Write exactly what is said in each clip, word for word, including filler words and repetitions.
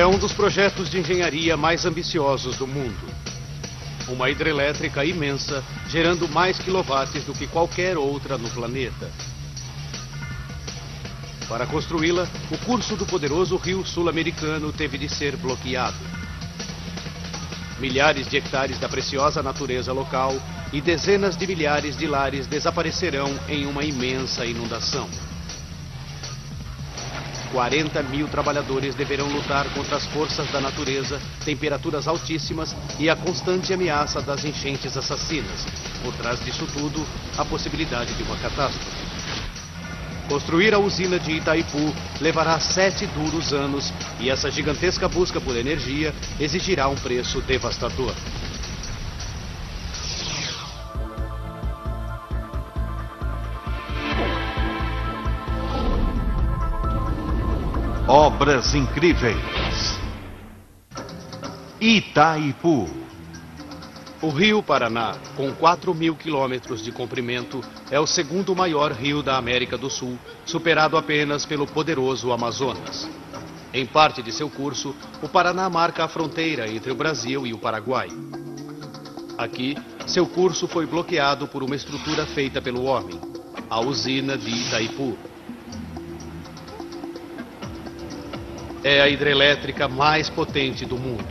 É um dos projetos de engenharia mais ambiciosos do mundo. Uma hidrelétrica imensa, gerando mais quilowatts do que qualquer outra no planeta. Para construí-la, o curso do poderoso rio sul-americano teve de ser bloqueado. Milhares de hectares da preciosa natureza local e dezenas de milhares de lares desaparecerão em uma imensa inundação. quarenta mil trabalhadores deverão lutar contra as forças da natureza, temperaturas altíssimas e a constante ameaça das enchentes assassinas. Por trás disso tudo, a possibilidade de uma catástrofe. Construir a usina de Itaipu levará sete duros anos e essa gigantesca busca por energia exigirá um preço devastador. Obras incríveis. Itaipu. O rio Paraná, com quatro mil quilômetros de comprimento, é o segundo maior rio da América do Sul, superado apenas pelo poderoso Amazonas. Em parte de seu curso, o Paraná marca a fronteira entre o Brasil e o Paraguai. Aqui, seu curso foi bloqueado por uma estrutura feita pelo homem, a usina de Itaipu. É a hidrelétrica mais potente do mundo.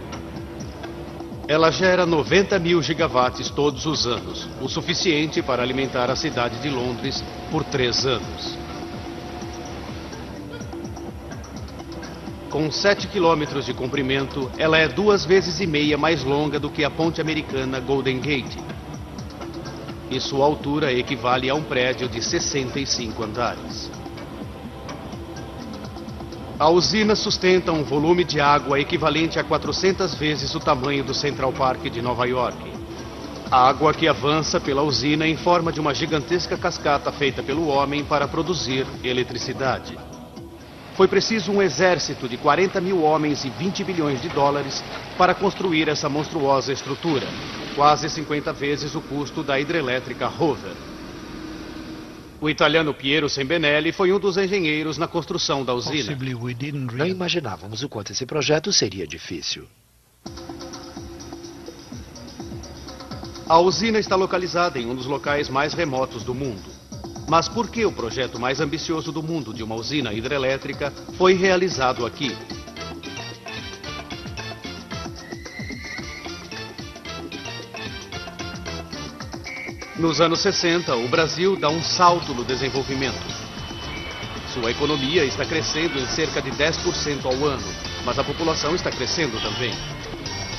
Ela gera noventa mil gigawatts todos os anos, o suficiente para alimentar a cidade de Londres por três anos. Com sete quilômetros de comprimento, ela é duas vezes e meia mais longa do que a ponte americana Golden Gate. E sua altura equivale a um prédio de sessenta e cinco andares. A usina sustenta um volume de água equivalente a quatrocentas vezes o tamanho do Central Park de Nova York. A água que avança pela usina em forma de uma gigantesca cascata feita pelo homem para produzir eletricidade. Foi preciso um exército de quarenta mil homens e vinte bilhões de dólares para construir essa monstruosa estrutura, quase cinquenta vezes o custo da hidrelétrica Hoover. O italiano Piero Sembenelli foi um dos engenheiros na construção da usina. Não imaginávamos o quanto esse projeto seria difícil. A usina está localizada em um dos locais mais remotos do mundo. Mas por que o projeto mais ambicioso do mundo de uma usina hidrelétrica foi realizado aqui? Nos anos sessenta, o Brasil dá um salto no desenvolvimento. Sua economia está crescendo em cerca de dez por cento ao ano, mas a população está crescendo também.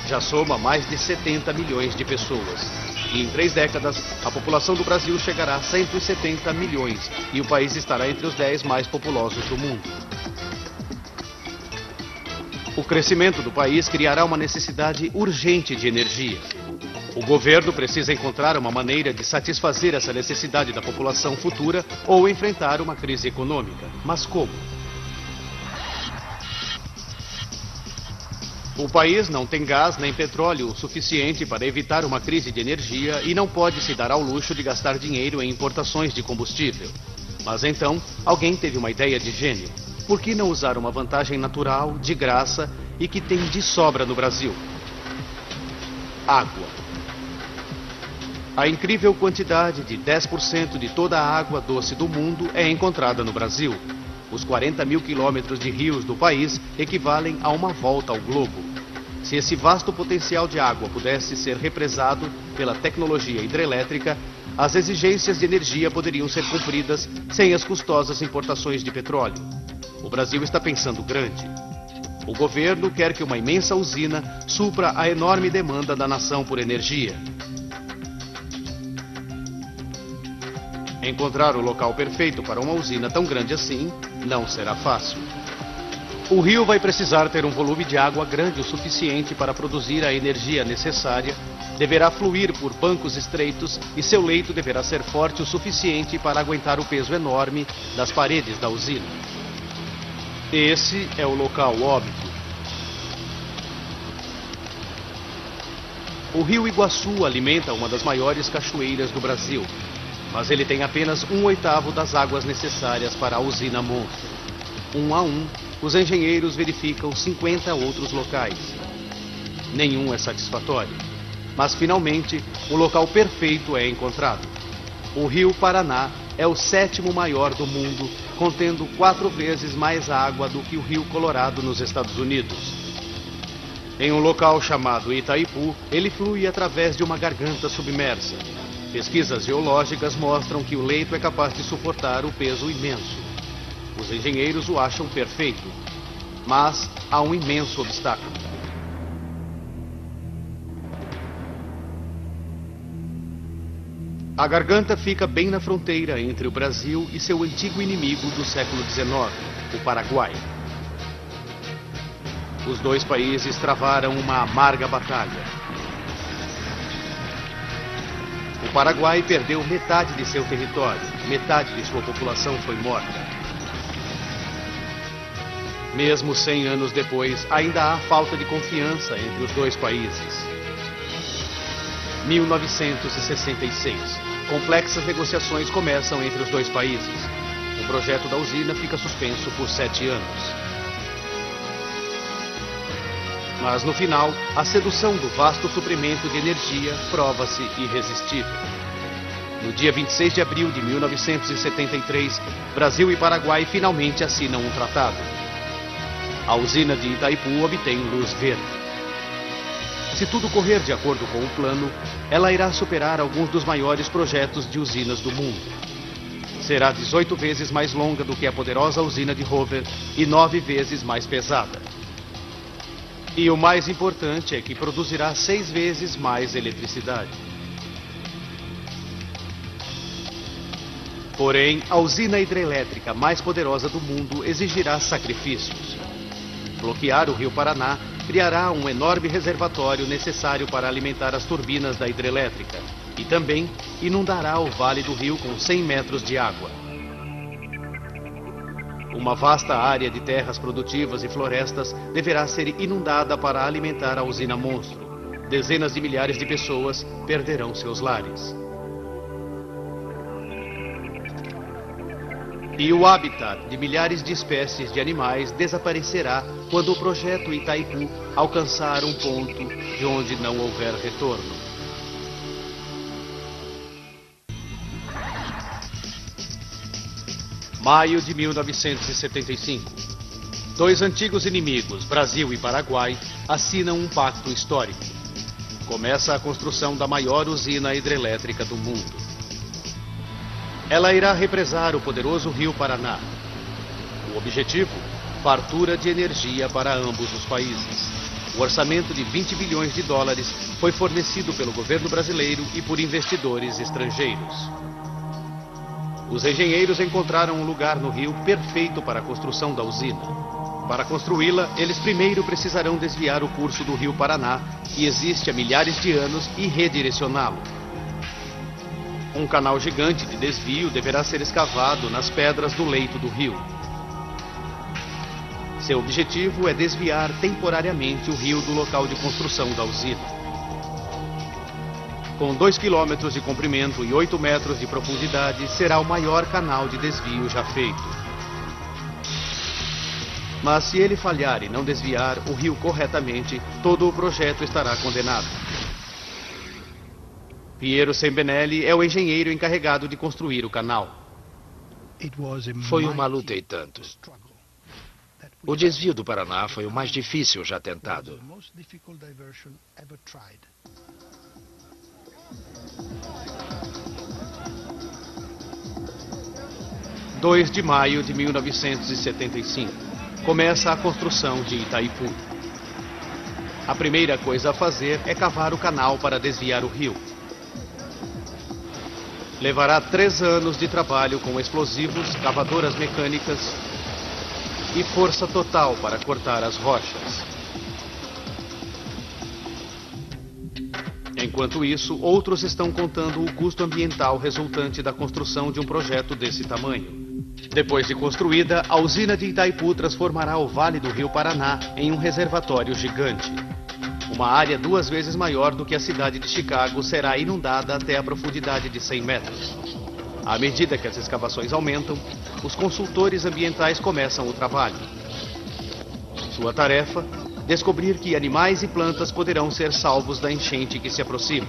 Já soma mais de setenta milhões de pessoas. E em três décadas, a população do Brasil chegará a cento e setenta milhões e o país estará entre os dez mais populosos do mundo. O crescimento do país criará uma necessidade urgente de energia. O governo precisa encontrar uma maneira de satisfazer essa necessidade da população futura ou enfrentar uma crise econômica. Mas como? O país não tem gás nem petróleo o suficiente para evitar uma crise de energia e não pode se dar ao luxo de gastar dinheiro em importações de combustível. Mas então, alguém teve uma ideia de gênio. Por que não usar uma vantagem natural, de graça e que tem de sobra no Brasil? Água. A incrível quantidade de dez por cento de toda a água doce do mundo é encontrada no Brasil. Os quarenta mil quilômetros de rios do país equivalem a uma volta ao globo. Se esse vasto potencial de água pudesse ser represado pela tecnologia hidrelétrica, as exigências de energia poderiam ser cumpridas sem as custosas importações de petróleo. O Brasil está pensando grande. O governo quer que uma imensa usina supra a enorme demanda da nação por energia. Encontrar o local perfeito para uma usina tão grande assim não será fácil. O rio vai precisar ter um volume de água grande o suficiente para produzir a energia necessária, deverá fluir por bancos estreitos e seu leito deverá ser forte o suficiente para aguentar o peso enorme das paredes da usina. Esse é o local óbvio. O rio Iguaçu alimenta uma das maiores cachoeiras do Brasil. Mas ele tem apenas um oitavo das águas necessárias para a usina monstro. Um a um, Os engenheiros verificam cinquenta outros locais. Nenhum é satisfatório, mas finalmente o local perfeito é encontrado. O rio Paraná é o sétimo maior do mundo, contendo quatro vezes mais água do que o rio Colorado nos Estados Unidos. Em um local chamado Itaipu, ele flui através de uma garganta submersa. Pesquisas geológicas mostram que o leito é capaz de suportar o peso imenso. Os engenheiros o acham perfeito, mas há um imenso obstáculo. A garganta fica bem na fronteira entre o Brasil e seu antigo inimigo do século dezenove, o Paraguai. Os dois países travaram uma amarga batalha. O Paraguai perdeu metade de seu território, metade de sua população foi morta. Mesmo cem anos depois, ainda há falta de confiança entre os dois países. mil novecentos e sessenta e seis. Complexas negociações começam entre os dois países. O projeto da usina fica suspenso por sete anos. Mas no final, a sedução do vasto suprimento de energia prova-se irresistível. No dia vinte e seis de abril de mil novecentos e setenta e três, Brasil e Paraguai finalmente assinam um tratado. A usina de Itaipu obtém luz verde. Se tudo correr de acordo com o plano, ela irá superar alguns dos maiores projetos de usinas do mundo. Será dezoito vezes mais longa do que a poderosa usina de Hoover e nove vezes mais pesada. E o mais importante é que produzirá seis vezes mais eletricidade. Porém, a usina hidrelétrica mais poderosa do mundo exigirá sacrifícios. Bloquear o Rio Paraná criará um enorme reservatório necessário para alimentar as turbinas da hidrelétrica e também inundará o vale do rio com cem metros de água. Uma vasta área de terras produtivas e florestas deverá ser inundada para alimentar a usina monstro. Dezenas de milhares de pessoas perderão seus lares. E o habitat de milhares de espécies de animais desaparecerá quando o projeto Itaipu alcançar um ponto de onde não houver retorno. maio de mil novecentos e setenta e cinco. Dois antigos inimigos, Brasil e Paraguai, assinam um pacto histórico. Começa a construção da maior usina hidrelétrica do mundo. Ela irá represar o poderoso Rio Paraná. O objetivo? Fartura de energia para ambos os países. O orçamento de vinte bilhões de dólares foi fornecido pelo governo brasileiro e por investidores estrangeiros. Os engenheiros encontraram um lugar no rio perfeito para a construção da usina. Para construí-la, eles primeiro precisarão desviar o curso do Rio Paraná, que existe há milhares de anos, e redirecioná-lo. Um canal gigante de desvio deverá ser escavado nas pedras do leito do rio. Seu objetivo é desviar temporariamente o rio do local de construção da usina. Com dois quilômetros de comprimento e oito metros de profundidade, será o maior canal de desvio já feito. Mas se ele falhar e não desviar o rio corretamente, todo o projeto estará condenado. Piero Sembenelli é o engenheiro encarregado de construir o canal. Foi uma luta e tanto. O desvio do Paraná foi o mais difícil já tentado. dois de maio de mil novecentos e setenta e cinco. Começa a construção de Itaipu. A primeira coisa a fazer é cavar o canal para desviar o rio. Levará três anos de trabalho com explosivos, cavadoras mecânicas e força total para cortar as rochas. Enquanto isso, outros estão contando o custo ambiental resultante da construção de um projeto desse tamanho. Depois de construída, a usina de Itaipu transformará o Vale do Rio Paraná em um reservatório gigante. Uma área duas vezes maior do que a cidade de Chicago será inundada até a profundidade de cem metros. À medida que as escavações aumentam, os consultores ambientais começam o trabalho. sua tarefa, descobrir que animais e plantas poderão ser salvos da enchente que se aproxima.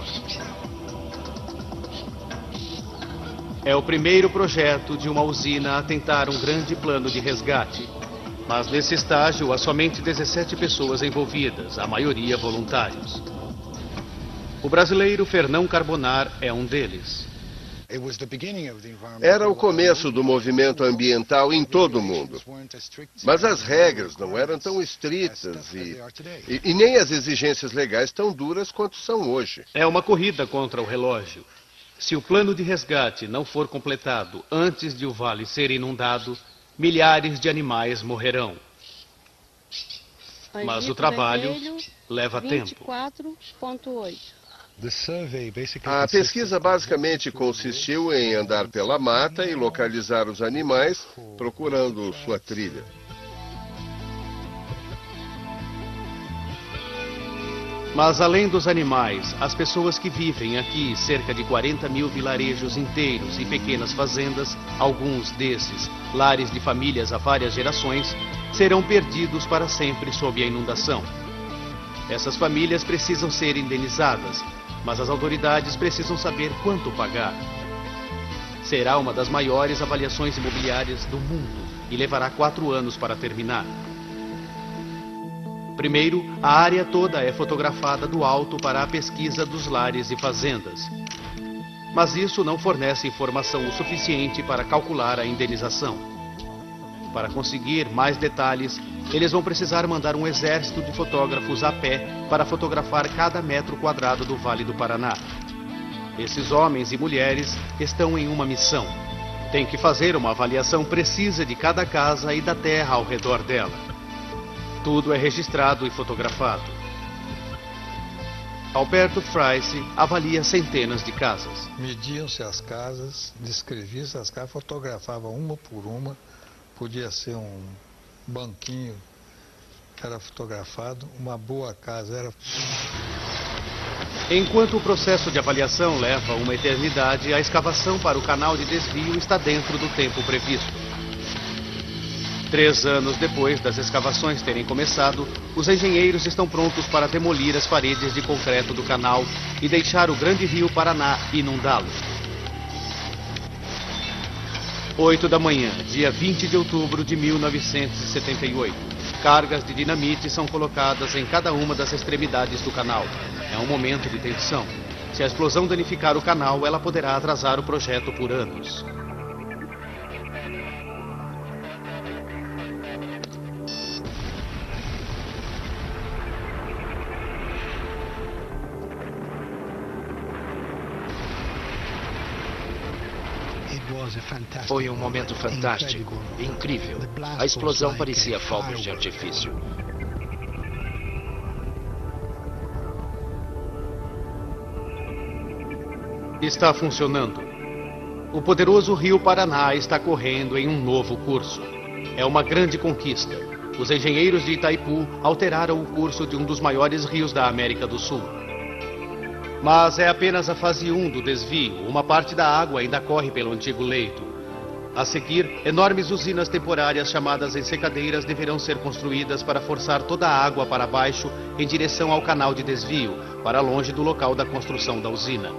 É o primeiro projeto de uma usina a tentar um grande plano de resgate. Mas nesse estágio há somente dezessete pessoas envolvidas, a maioria voluntários. O brasileiro Fernão Carbonar é um deles. Era o começo do movimento ambiental em todo o mundo. Mas as regras não eram tão estritas e, e, e nem as exigências legais tão duras quanto são hoje. É uma corrida contra o relógio. Se o plano de resgate não for completado antes de o vale ser inundado, milhares de animais morrerão. Mas o trabalho leva tempo. A pesquisa basicamente consistiu em andar pela mata e localizar os animais, procurando sua trilha. Mas além dos animais, as pessoas que vivem aqui, cerca de quarenta mil vilarejos inteiros e pequenas fazendas, alguns desses lares de famílias há várias gerações, serão perdidos para sempre sob a inundação. Essas famílias precisam ser indenizadas, mas as autoridades precisam saber quanto pagar. Será uma das maiores avaliações imobiliárias do mundo e levará quatro anos para terminar. Primeiro, a área toda é fotografada do alto para a pesquisa dos lares e fazendas. Mas isso não fornece informação o suficiente para calcular a indenização. Para conseguir mais detalhes, eles vão precisar mandar um exército de fotógrafos a pé para fotografar cada metro quadrado do Vale do Paraná. Esses homens e mulheres estão em uma missão. Tem que fazer uma avaliação precisa de cada casa e da terra ao redor dela. Tudo é registrado e fotografado. Alberto Freisse avalia centenas de casas. Mediam-se as casas, descrevia-se as casas, fotografava uma por uma. Podia ser um banquinho que era fotografado, uma boa casa era... Enquanto o processo de avaliação leva uma eternidade, a escavação para o canal de desvio está dentro do tempo previsto. Três anos depois das escavações terem começado, os engenheiros estão prontos para demolir as paredes de concreto do canal e deixar o grande rio Paraná inundá-lo. Oito da manhã, dia vinte de outubro de mil novecentos e setenta e oito. Cargas de dinamite são colocadas em cada uma das extremidades do canal. É um momento de tensão. Se a explosão danificar o canal, ela poderá atrasar o projeto por anos. Foi um momento fantástico, incrível. A explosão parecia fogos de artifício. Está funcionando. O poderoso Rio Paraná está correndo em um novo curso. É uma grande conquista. Os engenheiros de Itaipu alteraram o curso de um dos maiores rios da América do Sul. Mas é apenas a fase um do desvio. Uma parte da água ainda corre pelo antigo leito. A seguir, enormes usinas temporárias chamadas ensecadeiras deverão ser construídas para forçar toda a água para baixo em direção ao canal de desvio, para longe do local da construção da usina.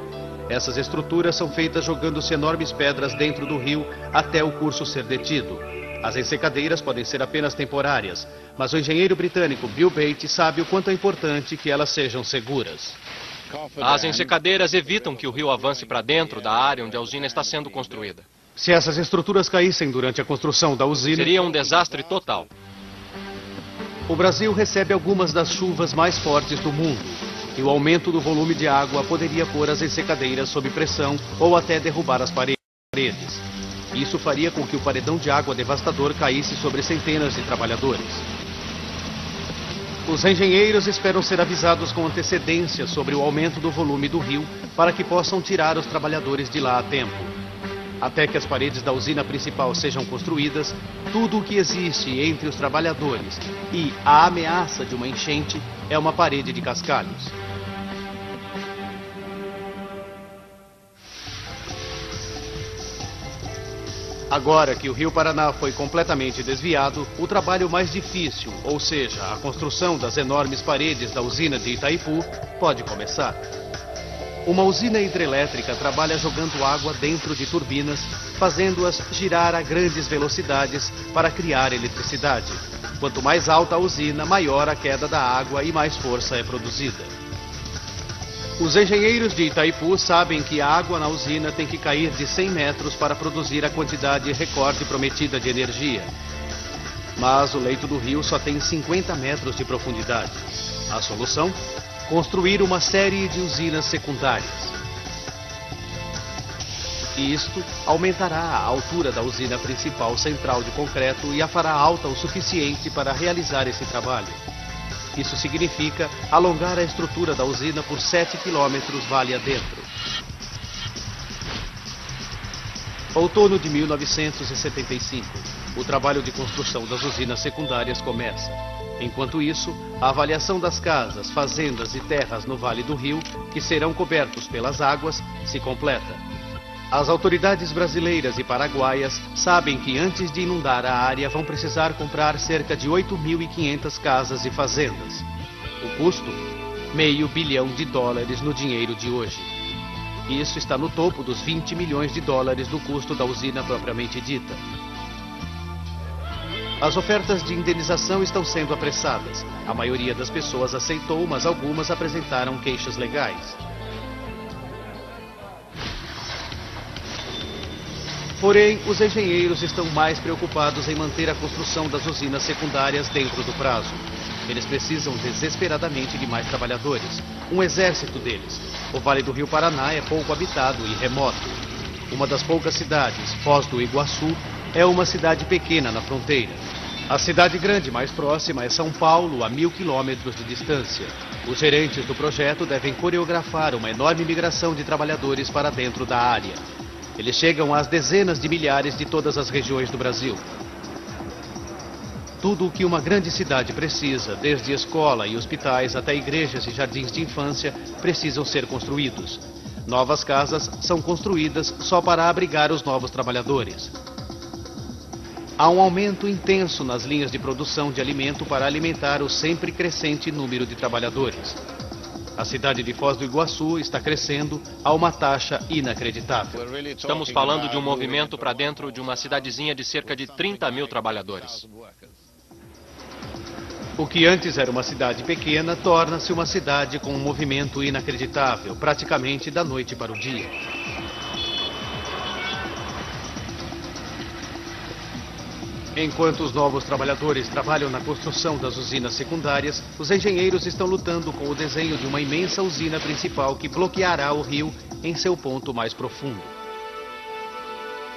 Essas estruturas são feitas jogando-se enormes pedras dentro do rio até o curso ser detido. As ensecadeiras podem ser apenas temporárias, mas o engenheiro britânico Bill Bate sabe o quanto é importante que elas sejam seguras. As ensecadeiras evitam que o rio avance para dentro da área onde a usina está sendo construída. Se essas estruturas caíssem durante a construção da usina... seria um desastre total. O Brasil recebe algumas das chuvas mais fortes do mundo. E o aumento do volume de água poderia pôr as ensecadeiras sob pressão ou até derrubar as paredes. Isso faria com que o paredão de água devastador caísse sobre centenas de trabalhadores. Os engenheiros esperam ser avisados com antecedência sobre o aumento do volume do rio para que possam tirar os trabalhadores de lá a tempo. Até que as paredes da usina principal sejam construídas, tudo o que existe entre os trabalhadores e a ameaça de uma enchente é uma parede de cascalhos. Agora que o Rio Paraná foi completamente desviado, o trabalho mais difícil, ou seja, a construção das enormes paredes da usina de Itaipu, pode começar. Uma usina hidrelétrica trabalha jogando água dentro de turbinas, fazendo-as girar a grandes velocidades para criar eletricidade. Quanto mais alta a usina, maior a queda da água e mais força é produzida. Os engenheiros de Itaipu sabem que a água na usina tem que cair de cem metros para produzir a quantidade recorde prometida de energia. Mas o leito do rio só tem cinquenta metros de profundidade. A solução? Construir uma série de usinas secundárias. E isto aumentará a altura da usina principal central de concreto e a fará alta o suficiente para realizar esse trabalho. Isso significa alongar a estrutura da usina por sete quilômetros vale adentro. Outono de mil novecentos e setenta e cinco. O trabalho de construção das usinas secundárias começa. Enquanto isso, a avaliação das casas, fazendas e terras no Vale do Rio, que serão cobertos pelas águas, se completa. As autoridades brasileiras e paraguaias sabem que antes de inundar a área vão precisar comprar cerca de oito mil e quinhentas casas e fazendas. O custo? Meio bilhão de dólares no dinheiro de hoje. Isso está no topo dos vinte milhões de dólares do custo da usina propriamente dita. As ofertas de indenização estão sendo apressadas. A maioria das pessoas aceitou, mas algumas apresentaram queixas legais. Porém, os engenheiros estão mais preocupados em manter a construção das usinas secundárias dentro do prazo. Eles precisam desesperadamente de mais trabalhadores, um exército deles. O Vale do Rio Paraná é pouco habitado e remoto. Uma das poucas cidades, Foz do Iguaçu, é uma cidade pequena na fronteira. A cidade grande mais próxima é São Paulo, a mil quilômetros de distância. Os gerentes do projeto devem coreografar uma enorme migração de trabalhadores para dentro da área. Eles chegam às dezenas de milhares de todas as regiões do Brasil. Tudo o que uma grande cidade precisa, desde escola e hospitais até igrejas e jardins de infância, precisam ser construídos. Novas casas são construídas só para abrigar os novos trabalhadores. Há um aumento intenso nas linhas de produção de alimento para alimentar o sempre crescente número de trabalhadores. A cidade de Foz do Iguaçu está crescendo a uma taxa inacreditável. Estamos falando de um movimento para dentro de uma cidadezinha de cerca de trinta mil trabalhadores. O que antes era uma cidade pequena torna-se uma cidade com um movimento inacreditável, praticamente da noite para o dia. Enquanto os novos trabalhadores trabalham na construção das usinas secundárias, os engenheiros estão lutando com o desenho de uma imensa usina principal que bloqueará o rio em seu ponto mais profundo.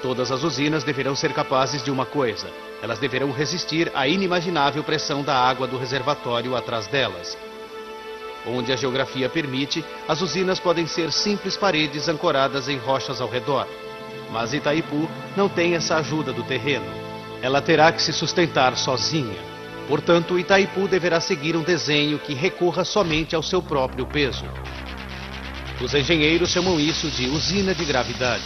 Todas as usinas deverão ser capazes de uma coisa: elas deverão resistir à inimaginável pressão da água do reservatório atrás delas. Onde a geografia permite, as usinas podem ser simples paredes ancoradas em rochas ao redor. Mas Itaipu não tem essa ajuda do terreno. Ela terá que se sustentar sozinha. Portanto, Itaipu deverá seguir um desenho que recorra somente ao seu próprio peso. Os engenheiros chamam isso de usina de gravidade.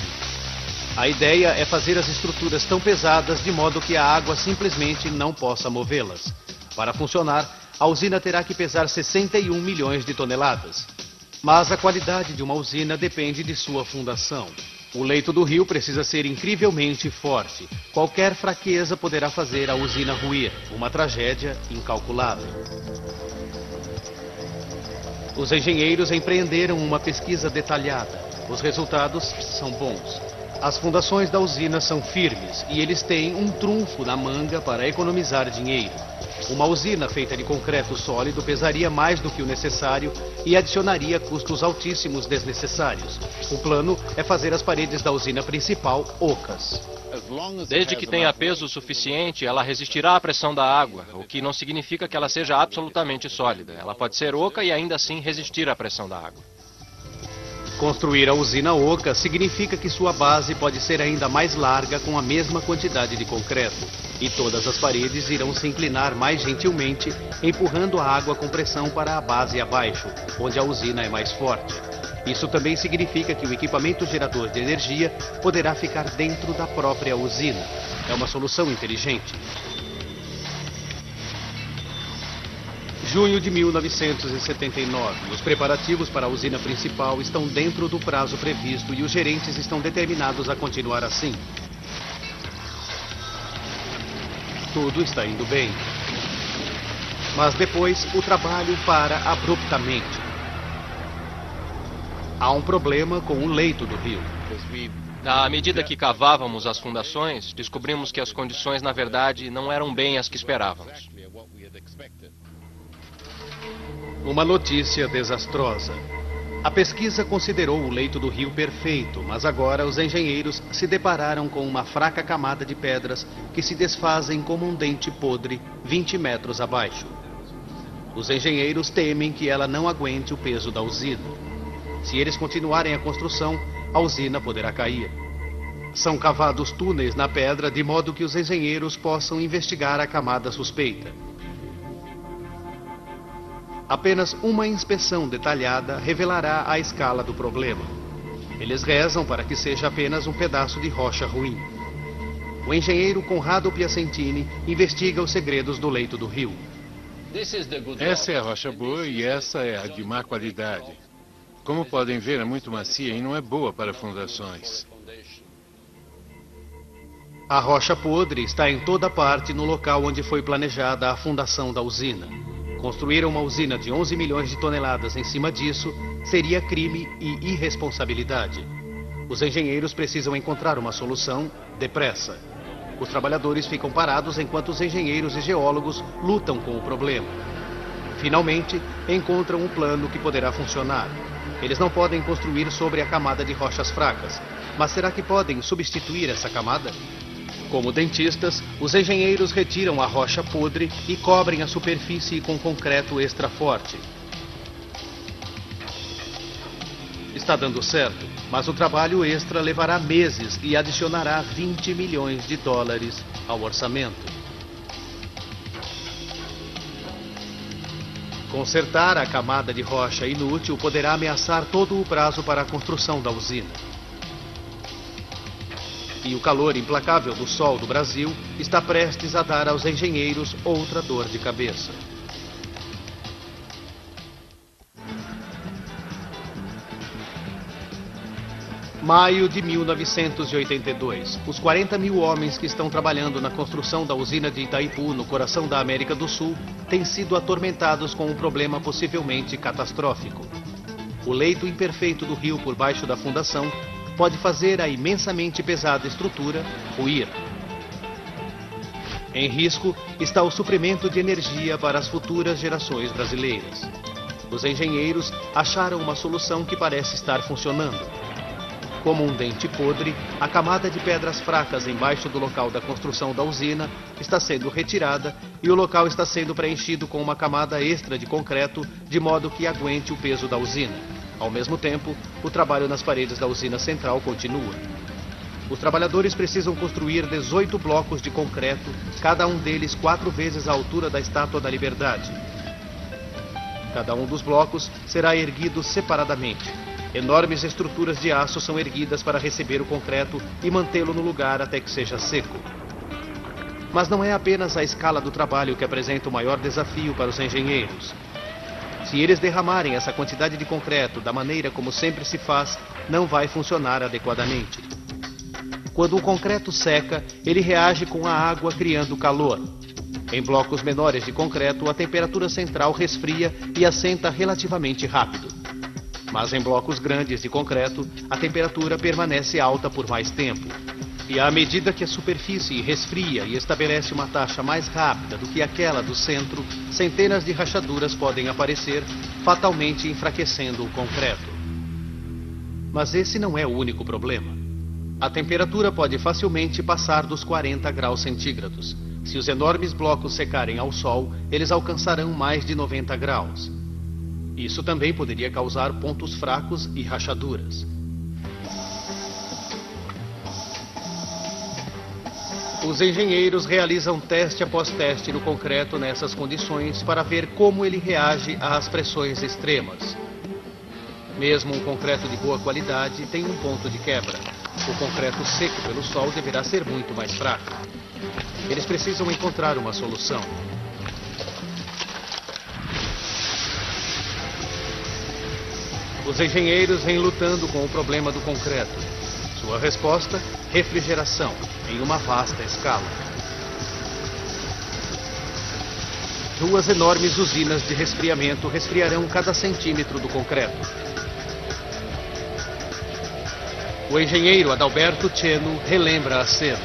A ideia é fazer as estruturas tão pesadas de modo que a água simplesmente não possa movê-las. Para funcionar, a usina terá que pesar sessenta e um milhões de toneladas. Mas a qualidade de uma usina depende de sua fundação. O leito do rio precisa ser incrivelmente forte. Qualquer fraqueza poderá fazer a usina ruir, uma tragédia incalculável. Os engenheiros empreenderam uma pesquisa detalhada. Os resultados são bons. As fundações da usina são firmes e eles têm um trunfo na manga para economizar dinheiro. Uma usina feita de concreto sólido pesaria mais do que o necessário e adicionaria custos altíssimos desnecessários. O plano é fazer as paredes da usina principal ocas. Desde que tenha peso suficiente, ela resistirá à pressão da água, o que não significa que ela seja absolutamente sólida. Ela pode ser oca e ainda assim resistir à pressão da água. Construir a usina oca significa que sua base pode ser ainda mais larga com a mesma quantidade de concreto. E todas as paredes irão se inclinar mais gentilmente, empurrando a água com pressão para a base abaixo, onde a usina é mais forte. Isso também significa que o equipamento gerador de energia poderá ficar dentro da própria usina. É uma solução inteligente. Junho de mil novecentos e setenta e nove, os preparativos para a usina principal estão dentro do prazo previsto e os gerentes estão determinados a continuar assim. Tudo está indo bem. Mas depois o trabalho para abruptamente. Há um problema com o leito do rio. À medida que cavávamos as fundações, descobrimos que as condições, na verdade, não eram bem as que esperávamos. Uma notícia desastrosa. A pesquisa considerou o leito do rio perfeito, mas agora os engenheiros se depararam com uma fraca camada de pedras que se desfazem como um dente podre vinte metros abaixo. Os engenheiros temem que ela não aguente o peso da usina. Se eles continuarem a construção, a usina poderá cair. São cavados túneis na pedra de modo que os engenheiros possam investigar a camada suspeita. Apenas uma inspeção detalhada revelará a escala do problema. Eles rezam para que seja apenas um pedaço de rocha ruim. O engenheiro Conrado Piacentini investiga os segredos do leito do rio. Essa é a rocha boa e essa é a de má qualidade. Como podem ver, é muito macia e não é boa para fundações. A rocha podre está em toda parte no local onde foi planejada a fundação da usina. Construir uma usina de onze milhões de toneladas em cima disso seria crime e irresponsabilidade. Os engenheiros precisam encontrar uma solução depressa. Os trabalhadores ficam parados enquanto os engenheiros e geólogos lutam com o problema. Finalmente, encontram um plano que poderá funcionar. Eles não podem construir sobre a camada de rochas fracas, mas será que podem substituir essa camada? Como dentistas, os engenheiros retiram a rocha podre e cobrem a superfície com concreto extra forte. Está dando certo, mas o trabalho extra levará meses e adicionará vinte milhões de dólares ao orçamento. Consertar a camada de rocha inútil poderá ameaçar todo o prazo para a construção da usina. E o calor implacável do sol do Brasil está prestes a dar aos engenheiros outra dor de cabeça. Maio de mil novecentos e oitenta e dois. Os quarenta mil homens que estão trabalhando na construção da usina de Itaipu, no coração da América do Sul, têm sido atormentados com um problema possivelmente catastrófico. O leito imperfeito do rio por baixo da fundação pode fazer a imensamente pesada estrutura ruir. Em risco está o suprimento de energia para as futuras gerações brasileiras. Os engenheiros acharam uma solução que parece estar funcionando. Como um dente podre, a camada de pedras fracas embaixo do local da construção da usina está sendo retirada e o local está sendo preenchido com uma camada extra de concreto, de modo que aguente o peso da usina. Ao mesmo tempo, o trabalho nas paredes da usina central continua. Os trabalhadores precisam construir dezoito blocos de concreto, cada um deles quatro vezes a altura da Estátua da Liberdade. Cada um dos blocos será erguido separadamente. Enormes estruturas de aço são erguidas para receber o concreto e mantê-lo no lugar até que seja seco. Mas não é apenas a escala do trabalho que apresenta o maior desafio para os engenheiros. Se eles derramarem essa quantidade de concreto da maneira como sempre se faz, não vai funcionar adequadamente. Quando o concreto seca, ele reage com a água criando calor. Em blocos menores de concreto, a temperatura central resfria e assenta relativamente rápido. Mas em blocos grandes de concreto, a temperatura permanece alta por mais tempo. E à medida que a superfície resfria e estabelece uma taxa mais rápida do que aquela do centro, centenas de rachaduras podem aparecer, fatalmente enfraquecendo o concreto. Mas esse não é o único problema. A temperatura pode facilmente passar dos quarenta graus centígrados. Se os enormes blocos secarem ao sol, eles alcançarão mais de noventa graus. Isso também poderia causar pontos fracos e rachaduras. Os engenheiros realizam teste após teste no concreto nessas condições para ver como ele reage às pressões extremas. Mesmo um concreto de boa qualidade tem um ponto de quebra. O concreto seco pelo sol deverá ser muito mais fraco. Eles precisam encontrar uma solução. Os engenheiros vêm lutando com o problema do concreto. Sua resposta? Refrigeração, em uma vasta escala. Duas enormes usinas de resfriamento resfriarão cada centímetro do concreto. O engenheiro Adalberto Tcheno relembra a cena.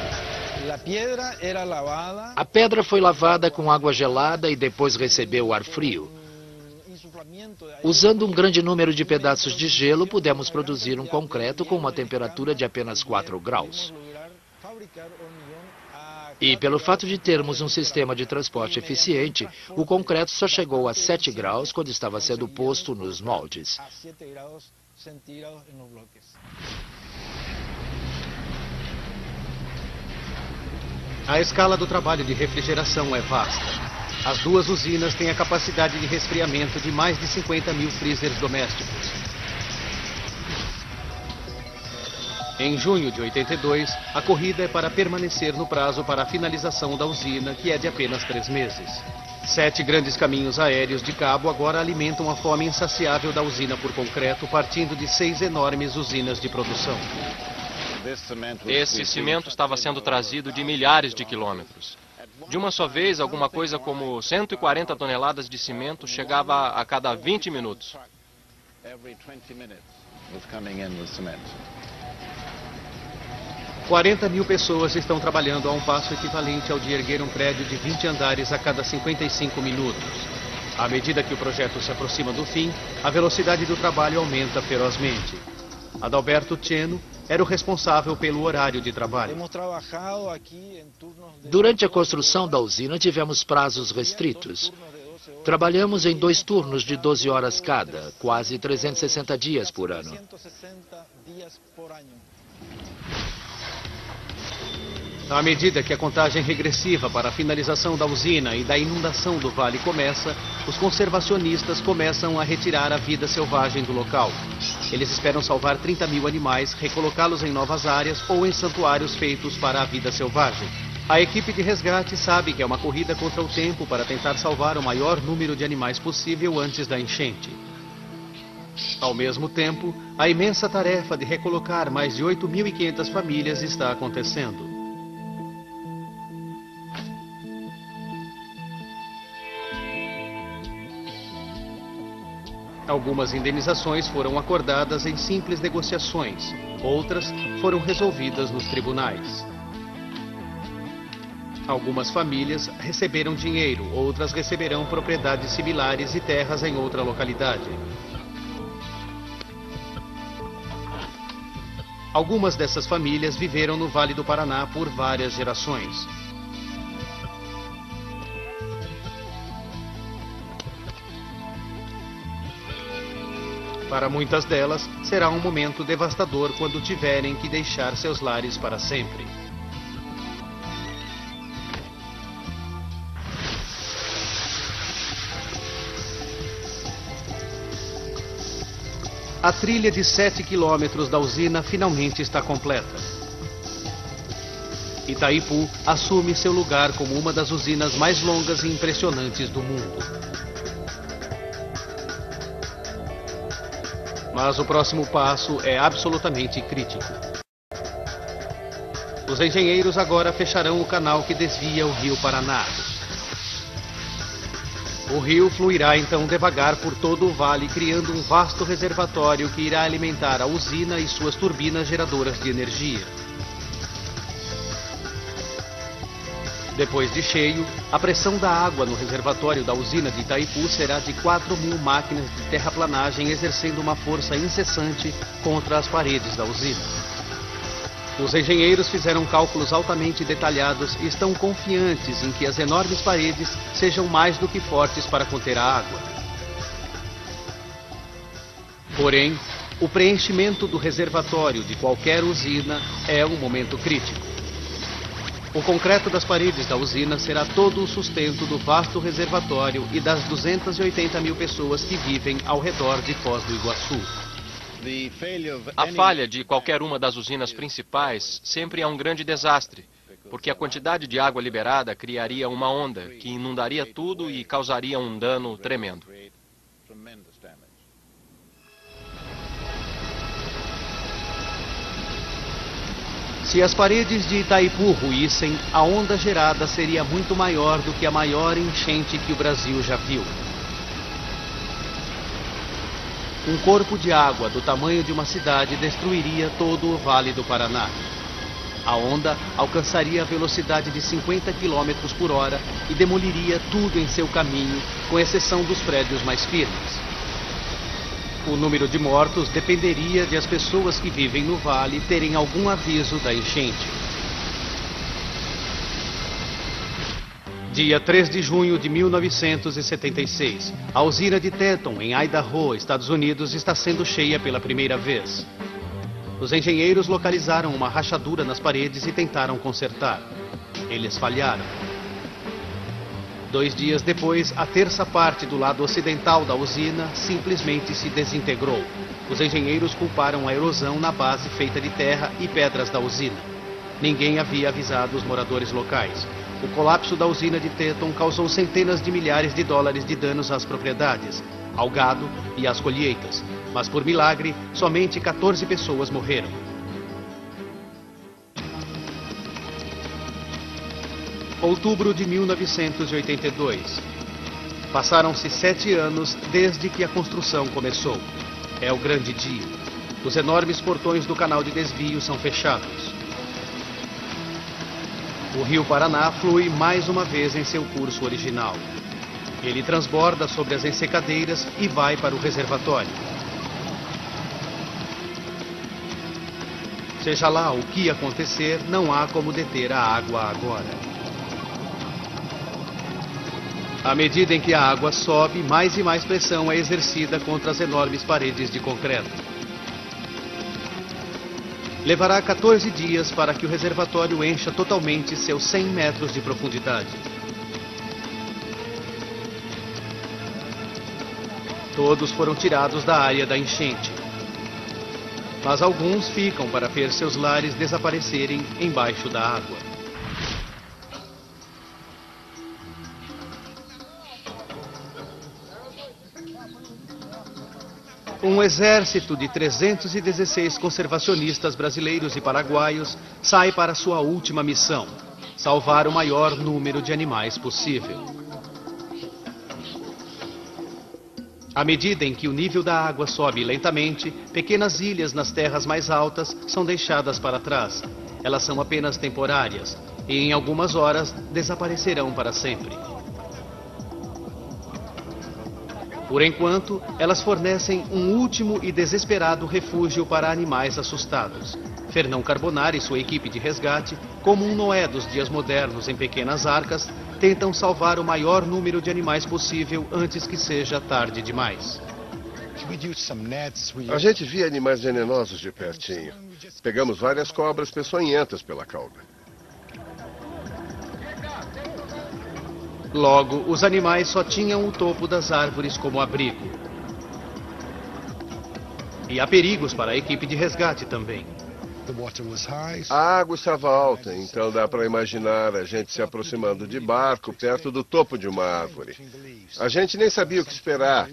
A pedra foi lavada com água gelada e depois recebeu ar frio. Usando um grande número de pedaços de gelo, pudemos produzir um concreto com uma temperatura de apenas quatro graus. E pelo fato de termos um sistema de transporte eficiente, o concreto só chegou a sete graus quando estava sendo posto nos moldes. A escala do trabalho de refrigeração é vasta. As duas usinas têm a capacidade de resfriamento de mais de cinquenta mil freezers domésticos. Em junho de oitenta e dois, a corrida é para permanecer no prazo para a finalização da usina, que é de apenas três meses. Sete grandes caminhos aéreos de cabo agora alimentam a fome insaciável da usina por concreto, partindo de seis enormes usinas de produção. Esse cimento estava sendo trazido de milhares de quilômetros. De uma só vez, alguma coisa como cento e quarenta toneladas de cimento chegava a cada vinte minutos. quarenta mil pessoas estão trabalhando a um passo equivalente ao de erguer um prédio de vinte andares a cada cinquenta e cinco minutos. À medida que o projeto se aproxima do fim, a velocidade do trabalho aumenta ferozmente. Adalberto Tcheno era o responsável pelo horário de trabalho. Durante a construção da usina, tivemos prazos restritos. Trabalhamos em dois turnos de doze horas cada, quase trezentos e sessenta dias por ano. À medida que a contagem regressiva para a finalização da usina e da inundação do vale começa, os conservacionistas começam a retirar a vida selvagem do local. Eles esperam salvar trinta mil animais, recolocá-los em novas áreas ou em santuários feitos para a vida selvagem. A equipe de resgate sabe que é uma corrida contra o tempo para tentar salvar o maior número de animais possível antes da enchente. Ao mesmo tempo, a imensa tarefa de recolocar mais de oito mil e quinhentas famílias está acontecendo. Algumas indenizações foram acordadas em simples negociações, outras foram resolvidas nos tribunais. Algumas famílias receberam dinheiro, outras receberão propriedades similares e terras em outra localidade. Algumas dessas famílias viveram no Vale do Paraná por várias gerações. Para muitas delas, será um momento devastador quando tiverem que deixar seus lares para sempre. A trilha de sete quilômetros da usina finalmente está completa. Itaipu assume seu lugar como uma das usinas mais longas e impressionantes do mundo. Mas o próximo passo é absolutamente crítico. Os engenheiros agora fecharão o canal que desvia o rio Paraná. O rio fluirá então devagar por todo o vale, criando um vasto reservatório que irá alimentar a usina e suas turbinas geradoras de energia. Depois de cheio, a pressão da água no reservatório da usina de Itaipu será de quatro mil máquinas de terraplanagem exercendo uma força incessante contra as paredes da usina. Os engenheiros fizeram cálculos altamente detalhados e estão confiantes em que as enormes paredes sejam mais do que fortes para conter a água. Porém, o preenchimento do reservatório de qualquer usina é um momento crítico. O concreto das paredes da usina será todo o sustento do vasto reservatório e das duzentas e oitenta mil pessoas que vivem ao redor de Foz do Iguaçu. A falha de qualquer uma das usinas principais sempre é um grande desastre, porque a quantidade de água liberada criaria uma onda que inundaria tudo e causaria um dano tremendo. Se as paredes de Itaipu ruíssem, a onda gerada seria muito maior do que a maior enchente que o Brasil já viu. Um corpo de água do tamanho de uma cidade destruiria todo o Vale do Paraná. A onda alcançaria a velocidade de cinquenta quilômetros por hora e demoliria tudo em seu caminho, com exceção dos prédios mais firmes. O número de mortos dependeria de as pessoas que vivem no vale terem algum aviso da enchente. Dia três de junho de mil novecentos e setenta e seis, a usina de Teton, em Idaho, Estados Unidos, está sendo cheia pela primeira vez. Os engenheiros localizaram uma rachadura nas paredes e tentaram consertar. Eles falharam. Dois dias depois, a terça parte do lado ocidental da usina simplesmente se desintegrou. Os engenheiros culparam a erosão na base feita de terra e pedras da usina. Ninguém havia avisado os moradores locais. O colapso da usina de Teton causou centenas de milhares de dólares de danos às propriedades, ao gado e às colheitas. Mas, por milagre, somente quatorze pessoas morreram. outubro de mil novecentos e oitenta e dois. Passaram-se sete anos desde que a construção começou. É o grande dia. Os enormes portões do canal de desvio são fechados. O rio Paraná flui mais uma vez em seu curso original. Ele transborda sobre as ensecadeiras e vai para o reservatório. Seja lá o que acontecer, não há como deter a água agora. À medida em que a água sobe, mais e mais pressão é exercida contra as enormes paredes de concreto. Levará quatorze dias para que o reservatório encha totalmente seus cem metros de profundidade. Todos foram tirados da área da enchente. Mas alguns ficam para ver seus lares desaparecerem embaixo da água. Um exército de trezentos e dezesseis conservacionistas brasileiros e paraguaios sai para sua última missão: salvar o maior número de animais possível. À medida em que o nível da água sobe lentamente, pequenas ilhas nas terras mais altas são deixadas para trás. Elas são apenas temporárias e, em algumas horas, desaparecerão para sempre. Por enquanto, elas fornecem um último e desesperado refúgio para animais assustados. Fernão Carbonar e sua equipe de resgate, como um Noé dos dias modernos em pequenas arcas, tentam salvar o maior número de animais possível antes que seja tarde demais. A gente via animais venenosos de pertinho. Pegamos várias cobras peçonhentas pela cauda. Logo, os animais só tinham o topo das árvores como abrigo. E há perigos para a equipe de resgate também. A água estava alta, então dá para imaginar a gente se aproximando de barco perto do topo de uma árvore. A gente nem sabia o que esperar.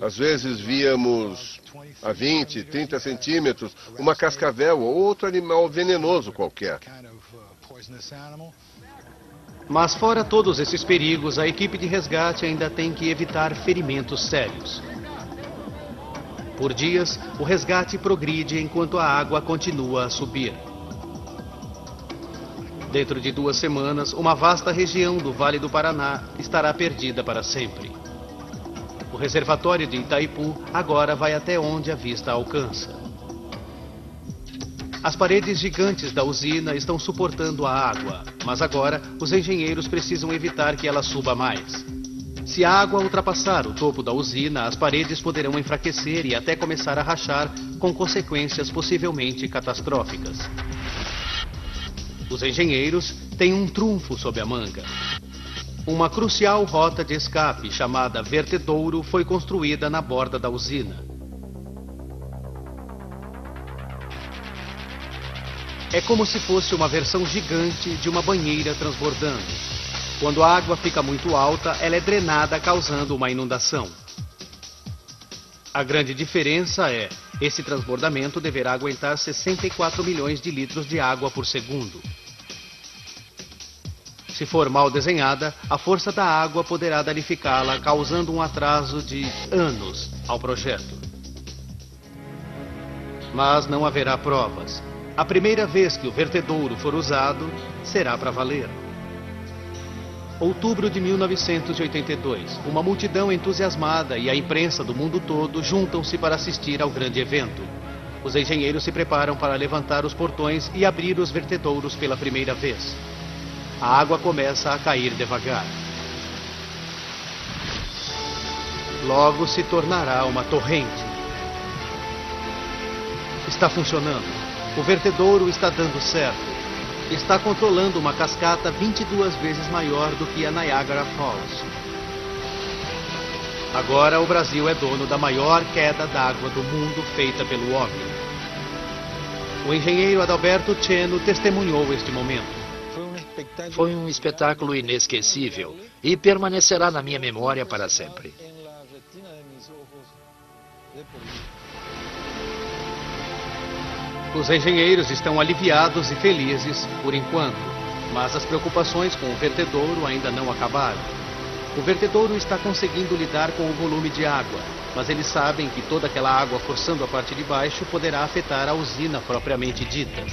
Às vezes víamos a vinte, trinta centímetros uma cascavel ou outro animal venenoso qualquer. Mas fora todos esses perigos, a equipe de resgate ainda tem que evitar ferimentos sérios. Por dias, o resgate progride enquanto a água continua a subir. Dentro de duas semanas, uma vasta região do Vale do Paraná estará perdida para sempre. O reservatório de Itaipu agora vai até onde a vista alcança. As paredes gigantes da usina estão suportando a água, mas agora os engenheiros precisam evitar que ela suba mais. Se a água ultrapassar o topo da usina, as paredes poderão enfraquecer e até começar a rachar, com consequências possivelmente catastróficas. Os engenheiros têm um trunfo sob a manga. Uma crucial rota de escape, chamada vertedouro, foi construída na borda da usina. É como se fosse uma versão gigante de uma banheira transbordando. Quando a água fica muito alta, ela é drenada, causando uma inundação. A grande diferença é, esse transbordamento deverá aguentar sessenta e quatro milhões de litros de água por segundo. Se for mal desenhada, a força da água poderá danificá-la, causando um atraso de anos ao projeto. Mas não haverá provas. A primeira vez que o vertedouro for usado, será para valer. Outubro de mil novecentos e oitenta e dois, uma multidão entusiasmada e a imprensa do mundo todo juntam-se para assistir ao grande evento. Os engenheiros se preparam para levantar os portões e abrir os vertedouros pela primeira vez. A água começa a cair devagar. Logo se tornará uma torrente. Está funcionando. O vertedouro está dando certo. Está controlando uma cascata vinte e duas vezes maior do que a Niagara Falls. Agora o Brasil é dono da maior queda d'água do mundo feita pelo homem. O engenheiro Adalberto Tcheno testemunhou este momento. Foi um espetáculo inesquecível e permanecerá na minha memória para sempre. Os engenheiros estão aliviados e felizes por enquanto, mas as preocupações com o vertedouro ainda não acabaram. O vertedouro está conseguindo lidar com o volume de água, mas eles sabem que toda aquela água forçando a parte de baixo poderá afetar a usina propriamente dita.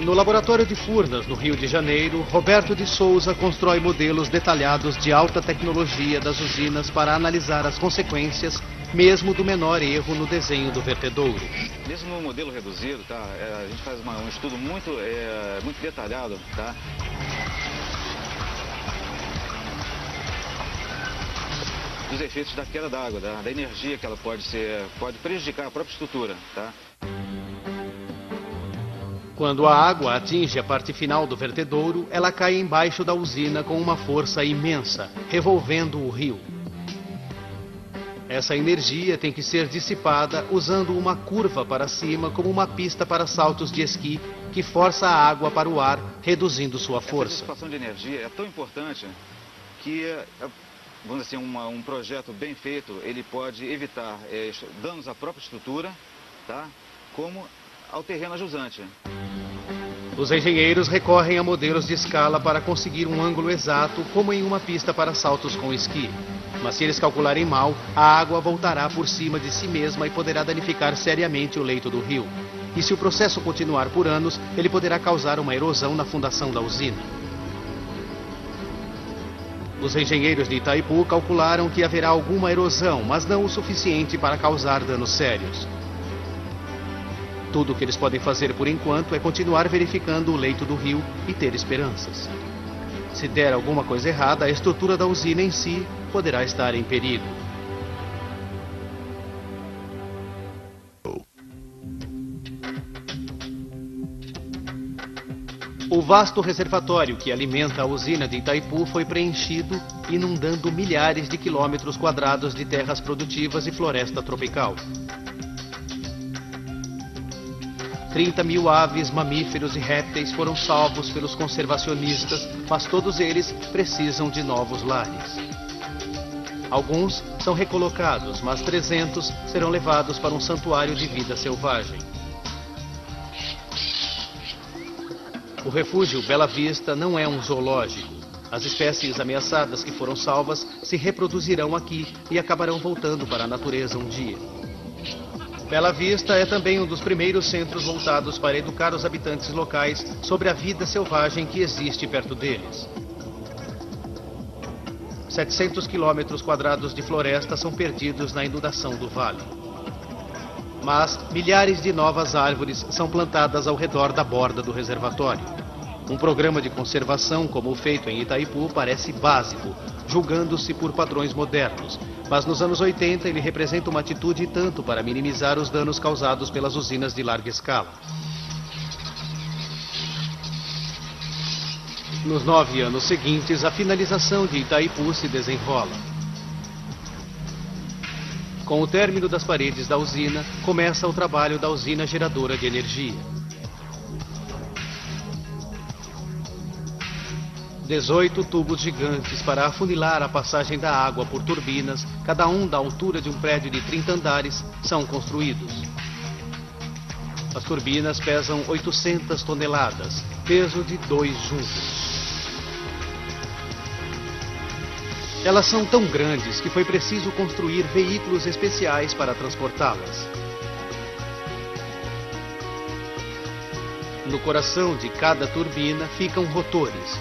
No laboratório de Furnas, no Rio de Janeiro, Roberto de Souza constrói modelos detalhados de alta tecnologia das usinas para analisar as consequências, mesmo do menor erro no desenho do vertedouro. Mesmo no modelo reduzido, tá, é, a gente faz uma, um estudo muito, é, muito detalhado. Tá? Dos efeitos da queda d'água, tá? Da energia que ela pode, ser, pode prejudicar a própria estrutura. Tá? Quando a água atinge a parte final do vertedouro, ela cai embaixo da usina com uma força imensa, revolvendo o rio. Essa energia tem que ser dissipada usando uma curva para cima, como uma pista para saltos de esqui, que força a água para o ar, reduzindo sua força. Essa dissipação de energia é tão importante que, vamos dizer assim, uma, um projeto bem feito, ele pode evitar é, danos à própria estrutura, tá? Como ao terreno jusante. Os engenheiros recorrem a modelos de escala para conseguir um ângulo exato, como em uma pista para saltos com esqui. Mas se eles calcularem mal, a água voltará por cima de si mesma e poderá danificar seriamente o leito do rio. E se o processo continuar por anos, ele poderá causar uma erosão na fundação da usina. Os engenheiros de Itaipu calcularam que haverá alguma erosão, mas não o suficiente para causar danos sérios. Tudo o que eles podem fazer por enquanto é continuar verificando o leito do rio e ter esperanças. Se der alguma coisa errada, a estrutura da usina em si poderá estar em perigo. O vasto reservatório que alimenta a usina de Itaipu foi preenchido, inundando milhares de quilômetros quadrados de terras produtivas e floresta tropical. trinta mil aves, mamíferos e répteis foram salvos pelos conservacionistas, mas todos eles precisam de novos lares. Alguns são recolocados, mas trezentos serão levados para um santuário de vida selvagem. O refúgio Bela Vista não é um zoológico. As espécies ameaçadas que foram salvas se reproduzirão aqui e acabarão voltando para a natureza um dia. Bela Vista é também um dos primeiros centros voltados para educar os habitantes locais sobre a vida selvagem que existe perto deles. setecentos quilômetros quadrados de floresta são perdidos na inundação do vale. Mas milhares de novas árvores são plantadas ao redor da borda do reservatório. Um programa de conservação como o feito em Itaipu parece básico, julgando-se por padrões modernos. Mas nos anos oitenta ele representa uma atitude tanto para minimizar os danos causados pelas usinas de larga escala. Nos nove anos seguintes, a finalização de Itaipu se desenrola. Com o término das paredes da usina, começa o trabalho da usina geradora de energia. dezoito tubos gigantes para afunilar a passagem da água por turbinas, cada um da altura de um prédio de trinta andares, são construídos. As turbinas pesam oitocentas toneladas, peso de dois juntos. Elas são tão grandes que foi preciso construir veículos especiais para transportá-las. No coração de cada turbina ficam rotores.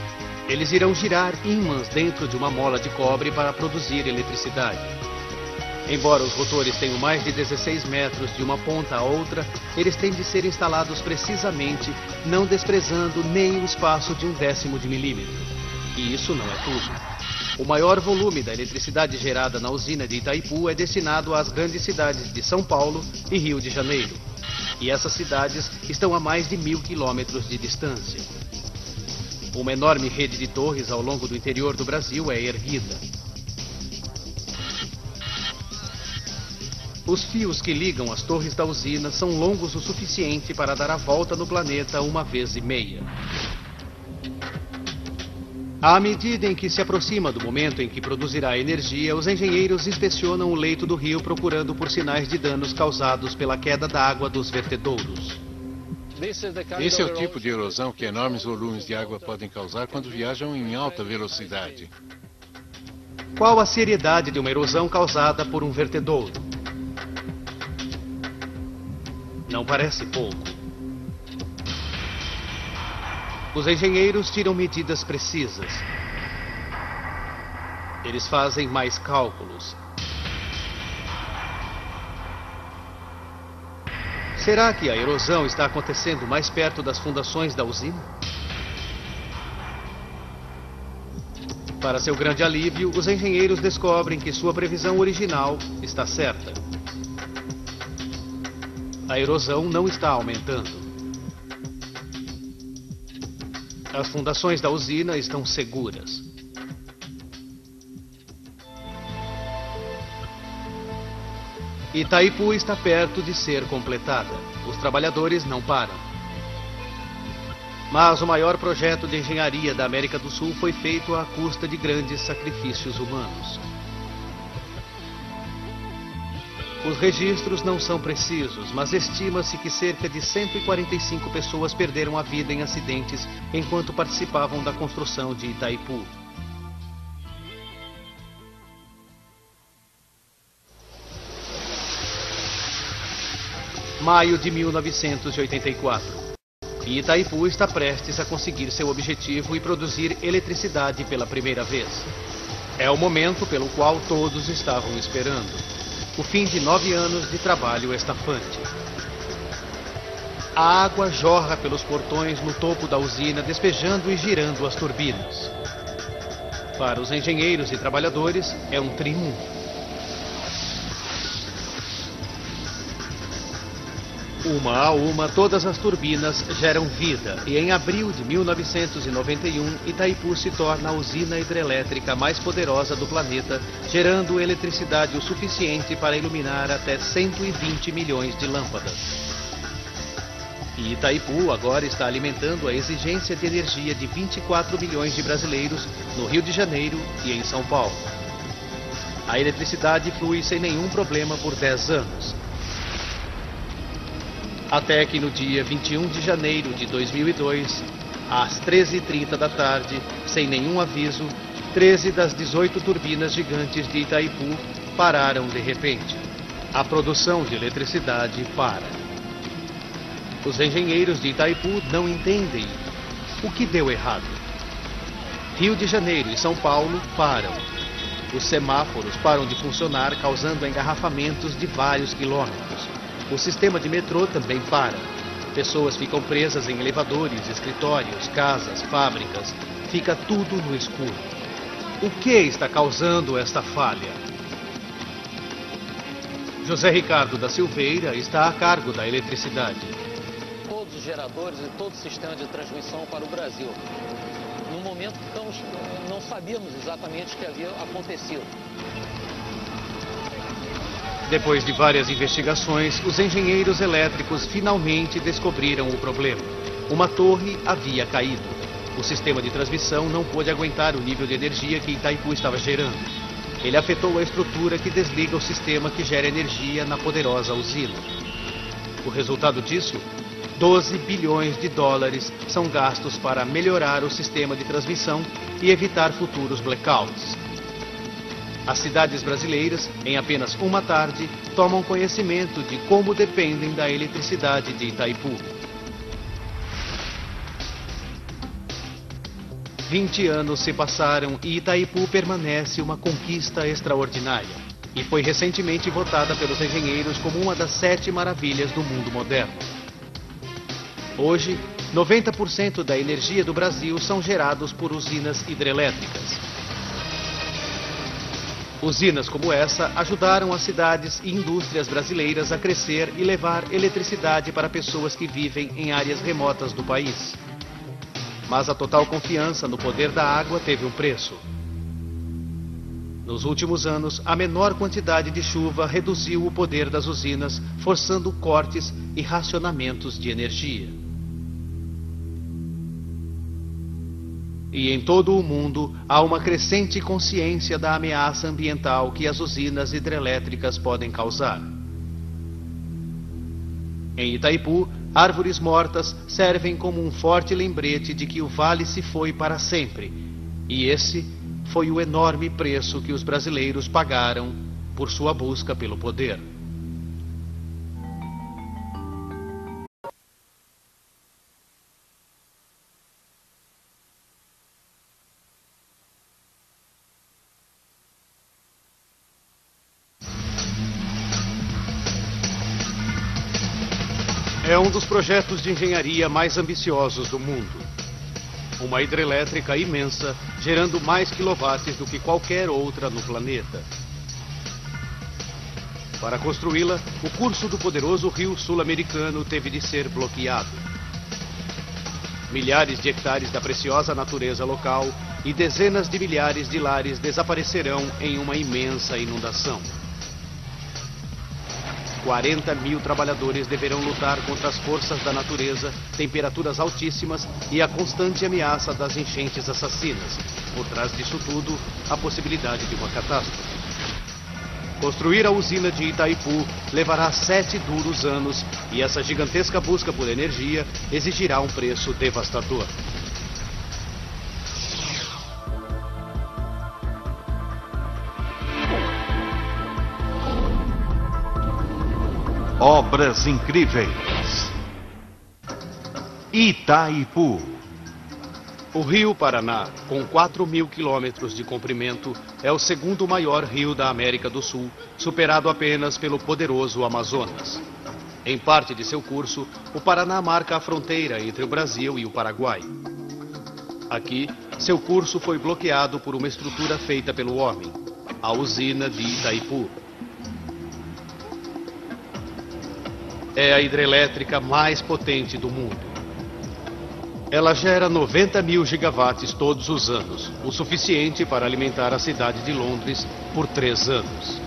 Eles irão girar ímãs dentro de uma mola de cobre para produzir eletricidade. Embora os rotores tenham mais de dezesseis metros de uma ponta a outra, eles têm de ser instalados precisamente, não desprezando nem o espaço de um décimo de milímetro. E isso não é tudo. O maior volume da eletricidade gerada na usina de Itaipu é destinado às grandes cidades de São Paulo e Rio de Janeiro. E essas cidades estão a mais de mil quilômetros de distância. Uma enorme rede de torres ao longo do interior do Brasil é erguida. Os fios que ligam as torres da usina são longos o suficiente para dar a volta no planeta uma vez e meia. À medida em que se aproxima do momento em que produzirá energia, os engenheiros inspecionam o leito do rio procurando por sinais de danos causados pela queda da água dos vertedouros. Esse é o tipo de erosão que enormes volumes de água podem causar quando viajam em alta velocidade. Qual a seriedade de uma erosão causada por um vertedouro? Não parece pouco. Os engenheiros tiram medidas precisas. Eles fazem mais cálculos. Será que a erosão está acontecendo mais perto das fundações da usina? Para seu grande alívio, os engenheiros descobrem que sua previsão original está certa. A erosão não está aumentando. As fundações da usina estão seguras. Itaipu está perto de ser completada. Os trabalhadores não param. Mas o maior projeto de engenharia da América do Sul foi feito à custa de grandes sacrifícios humanos. Os registros não são precisos, mas estima-se que cerca de cento e quarenta e cinco pessoas perderam a vida em acidentes enquanto participavam da construção de Itaipu. Maio de mil novecentos e oitenta e quatro. Itaipu está prestes a conseguir seu objetivo e produzir eletricidade pela primeira vez. É o momento pelo qual todos estavam esperando. O fim de nove anos de trabalho estafante. A água jorra pelos portões no topo da usina, despejando e girando as turbinas. Para os engenheiros e trabalhadores, é um triunfo. Uma a uma, todas as turbinas geram vida. E em abril de mil novecentos e noventa e um, Itaipu se torna a usina hidrelétrica mais poderosa do planeta, gerando eletricidade o suficiente para iluminar até cento e vinte milhões de lâmpadas. E Itaipu agora está alimentando a exigência de energia de vinte e quatro milhões de brasileiros no Rio de Janeiro e em São Paulo. A eletricidade flui sem nenhum problema por dez anos. Até que no dia vinte e um de janeiro de dois mil e dois, às treze e trinta da tarde, sem nenhum aviso, treze das dezoito turbinas gigantes de Itaipu pararam de repente. A produção de eletricidade para. Os engenheiros de Itaipu não entendem o que deu errado. Rio de Janeiro e São Paulo param. Os semáforos param de funcionar, causando engarrafamentos de vários quilômetros. O sistema de metrô também para. Pessoas ficam presas em elevadores, escritórios, casas, fábricas. Fica tudo no escuro. O que está causando esta falha? José Ricardo da Silveira está a cargo da eletricidade. Todos os geradores e todo o sistema de transmissão para o Brasil. No momento que estamos, não sabíamos exatamente o que havia acontecido. Depois de várias investigações, os engenheiros elétricos finalmente descobriram o problema. Uma torre havia caído. O sistema de transmissão não pôde aguentar o nível de energia que Itaipu estava gerando. Ele afetou a estrutura que desliga o sistema que gera energia na poderosa usina. O resultado disso? doze bilhões de dólares são gastos para melhorar o sistema de transmissão e evitar futuros blackouts. As cidades brasileiras, em apenas uma tarde, tomam conhecimento de como dependem da eletricidade de Itaipu. vinte anos se passaram e Itaipu permanece uma conquista extraordinária. E foi recentemente votada pelos engenheiros como uma das sete maravilhas do mundo moderno. Hoje, noventa por cento da energia do Brasil são gerados por usinas hidrelétricas. Usinas como essa ajudaram as cidades e indústrias brasileiras a crescer e levar eletricidade para pessoas que vivem em áreas remotas do país. Mas a total confiança no poder da água teve um preço. Nos últimos anos, a menor quantidade de chuva reduziu o poder das usinas, forçando cortes e racionamentos de energia. E em todo o mundo, há uma crescente consciência da ameaça ambiental que as usinas hidrelétricas podem causar. Em Itaipu, árvores mortas servem como um forte lembrete de que o vale se foi para sempre. E esse foi o enorme preço que os brasileiros pagaram por sua busca pelo poder. É um dos projetos de engenharia mais ambiciosos do mundo. Uma hidrelétrica imensa, gerando mais quilowatts do que qualquer outra no planeta. Para construí-la, o curso do poderoso rio sul-americano teve de ser bloqueado. Milhares de hectares da preciosa natureza local e dezenas de milhares de lares desaparecerão em uma imensa inundação. quarenta mil trabalhadores deverão lutar contra as forças da natureza, temperaturas altíssimas e a constante ameaça das enchentes assassinas. Por trás disso tudo, a possibilidade de uma catástrofe. Construir a usina de Itaipu levará sete duros anos e essa gigantesca busca por energia exigirá um preço devastador. Obras incríveis. Itaipu. O rio Paraná, com quatro mil quilômetros de comprimento, é o segundo maior rio da América do Sul, superado apenas pelo poderoso Amazonas. Em parte de seu curso, o Paraná marca a fronteira entre o Brasil e o Paraguai. Aqui, seu curso foi bloqueado por uma estrutura feita pelo homem, a usina de Itaipu. É a hidrelétrica mais potente do mundo. Ela gera noventa mil gigawatts todos os anos, o suficiente para alimentar a cidade de Londres por três anos.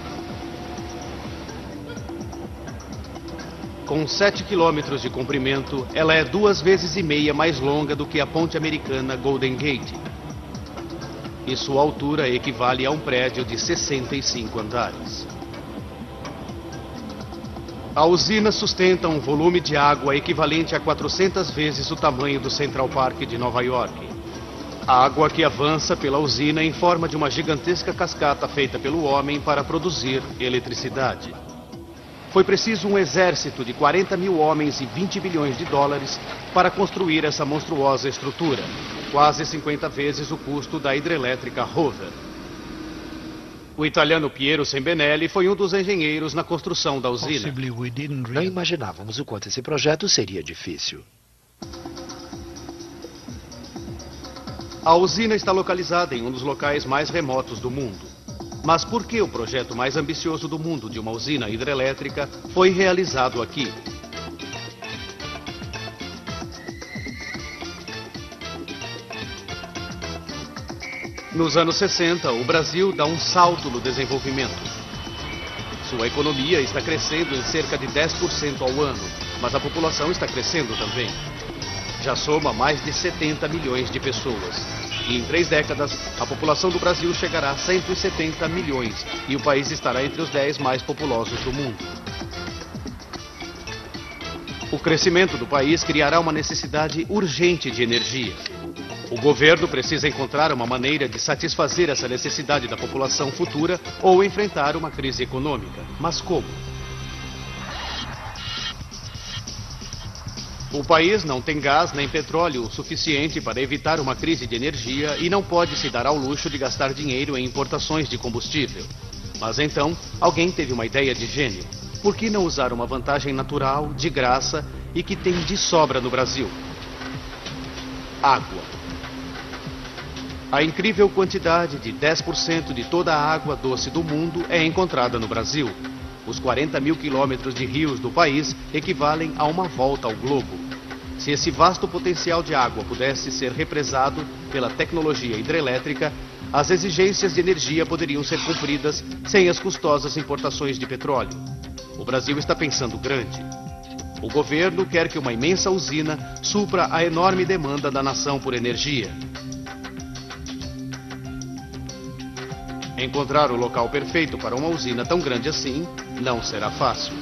Com sete quilômetros de comprimento, ela é duas vezes e meia mais longa do que a ponte americana Golden Gate. E sua altura equivale a um prédio de sessenta e cinco andares. A usina sustenta um volume de água equivalente a quatrocentas vezes o tamanho do Central Park de Nova York. A água que avança pela usina em forma de uma gigantesca cascata feita pelo homem para produzir eletricidade. Foi preciso um exército de quarenta mil homens e vinte bilhões de dólares para construir essa monstruosa estrutura, quase cinquenta vezes o custo da hidrelétrica Hoover. O italiano Piero Sembenelli foi um dos engenheiros na construção da usina. Não imaginávamos o quanto esse projeto seria difícil. A usina está localizada em um dos locais mais remotos do mundo. Mas por que o projeto mais ambicioso do mundo de uma usina hidrelétrica foi realizado aqui? Nos anos sessenta, o Brasil dá um salto no desenvolvimento. Sua economia está crescendo em cerca de dez por cento ao ano, mas a população está crescendo também. Já soma mais de setenta milhões de pessoas. E em três décadas, a população do Brasil chegará a cento e setenta milhões e o país estará entre os dez mais populosos do mundo. O crescimento do país criará uma necessidade urgente de energia. O governo precisa encontrar uma maneira de satisfazer essa necessidade da população futura ou enfrentar uma crise econômica. Mas como? O país não tem gás nem petróleo o suficiente para evitar uma crise de energia e não pode se dar ao luxo de gastar dinheiro em importações de combustível. Mas então, alguém teve uma ideia de gênio. Por que não usar uma vantagem natural, de graça e que tem de sobra no Brasil? Água. A incrível quantidade de dez por cento de toda a água doce do mundo é encontrada no Brasil. Os quarenta mil quilômetros de rios do país equivalem a uma volta ao globo. Se esse vasto potencial de água pudesse ser represado pela tecnologia hidrelétrica, as exigências de energia poderiam ser cumpridas sem as custosas importações de petróleo. O Brasil está pensando grande. O governo quer que uma imensa usina supra a enorme demanda da nação por energia. Encontrar o local perfeito para uma usina tão grande assim não será fácil.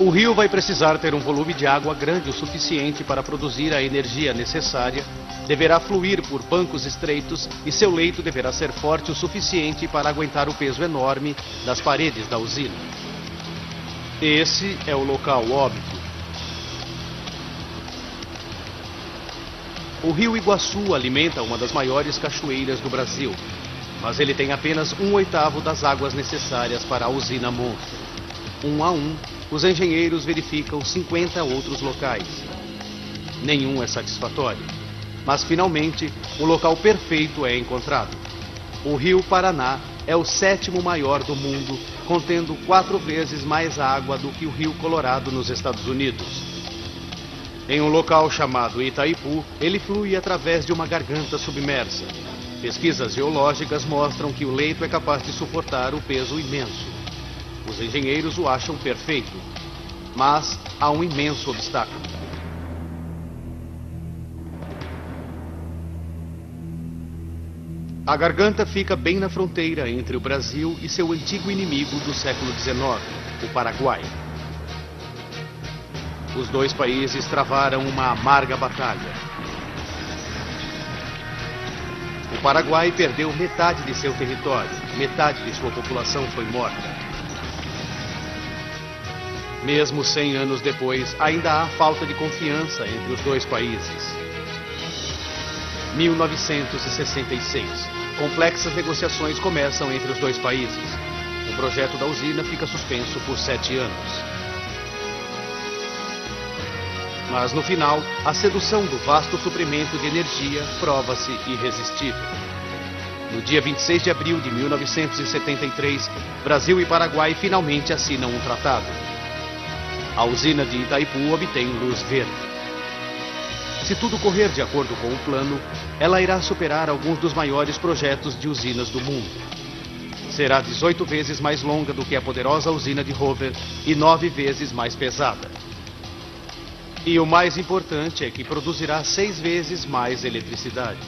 O rio vai precisar ter um volume de água grande o suficiente para produzir a energia necessária, deverá fluir por bancos estreitos e seu leito deverá ser forte o suficiente para aguentar o peso enorme das paredes da usina. Esse é o local óbvio. O rio Iguaçu alimenta uma das maiores cachoeiras do Brasil, mas ele tem apenas um oitavo das águas necessárias para a usina monstro. Um a um, os engenheiros verificam cinquenta outros locais. Nenhum é satisfatório. Mas, finalmente, o local perfeito é encontrado. O rio Paraná é o sétimo maior do mundo, contendo quatro vezes mais água do que o rio Colorado nos Estados Unidos. Em um local chamado Itaipu, ele flui através de uma garganta submersa. Pesquisas geológicas mostram que o leito é capaz de suportar o peso imenso. Os engenheiros o acham perfeito, mas há um imenso obstáculo. A garganta fica bem na fronteira entre o Brasil e seu antigo inimigo do século dezenove, o Paraguai. Os dois países travaram uma amarga batalha. O Paraguai perdeu metade de seu território, metade de sua população foi morta. Mesmo cem anos depois, ainda há falta de confiança entre os dois países. mil novecentos e sessenta e seis. Complexas negociações começam entre os dois países. O projeto da usina fica suspenso por sete anos. Mas, no final, a sedução do vasto suprimento de energia prova-se irresistível. No dia vinte e seis de abril de mil novecentos e setenta e três, Brasil e Paraguai finalmente assinam um tratado. A usina de Itaipu obtém luz verde. Se tudo correr de acordo com o plano, ela irá superar alguns dos maiores projetos de usinas do mundo. Será dezoito vezes mais longa do que a poderosa usina de Hoover e nove vezes mais pesada. E o mais importante é que produzirá seis vezes mais eletricidade.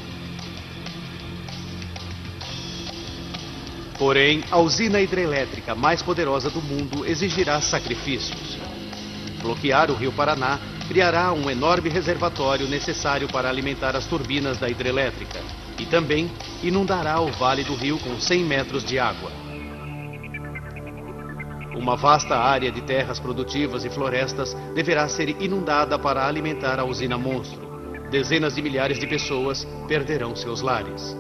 Porém, a usina hidrelétrica mais poderosa do mundo exigirá sacrifícios. Bloquear o rio Paraná criará um enorme reservatório necessário para alimentar as turbinas da hidrelétrica e também inundará o vale do rio com cem metros de água. Uma vasta área de terras produtivas e florestas deverá ser inundada para alimentar a usina monstro. Dezenas de milhares de pessoas perderão seus lares.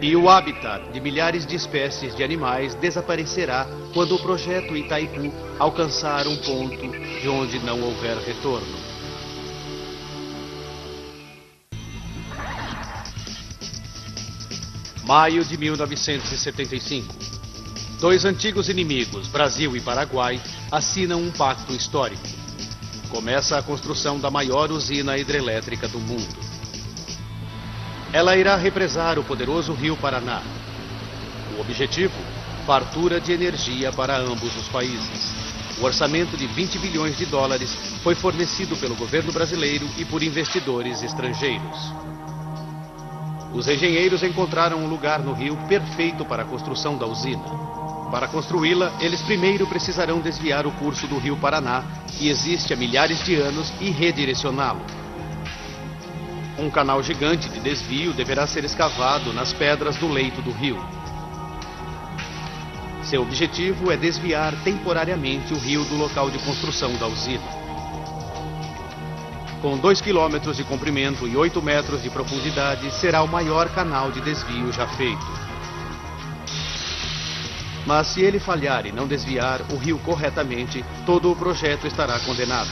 E o habitat de milhares de espécies de animais desaparecerá quando o projeto Itaipu alcançar um ponto de onde não houver retorno. maio de mil novecentos e setenta e cinco. Dois antigos inimigos, Brasil e Paraguai, assinam um pacto histórico. Começa a construção da maior usina hidrelétrica do mundo. Ela irá represar o poderoso rio Paraná. O objetivo? Fartura de energia para ambos os países. O orçamento de vinte bilhões de dólares foi fornecido pelo governo brasileiro e por investidores estrangeiros. Os engenheiros encontraram um lugar no rio perfeito para a construção da usina. Para construí-la, eles primeiro precisarão desviar o curso do rio Paraná, que existe há milhares de anos, e redirecioná-lo. Um canal gigante de desvio deverá ser escavado nas pedras do leito do rio. Seu objetivo é desviar temporariamente o rio do local de construção da usina. Com dois quilômetros de comprimento e oito metros de profundidade, será o maior canal de desvio já feito. Mas se ele falhar e não desviar o rio corretamente, todo o projeto estará condenado.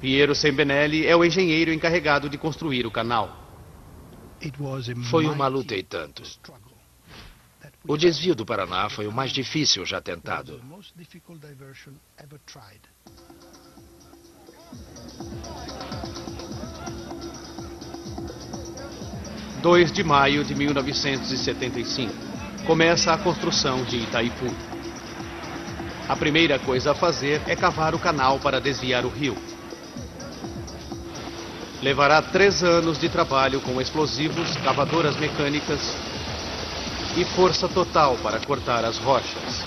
Piero Sembenelli é o engenheiro encarregado de construir o canal. Foi uma luta e tanto. O desvio do Paraná foi o mais difícil já tentado. dois de maio de mil novecentos e setenta e cinco. Começa a construção de Itaipu. A primeira coisa a fazer é cavar o canal para desviar o rio. Levará três anos de trabalho com explosivos, cavadoras mecânicas e força total para cortar as rochas.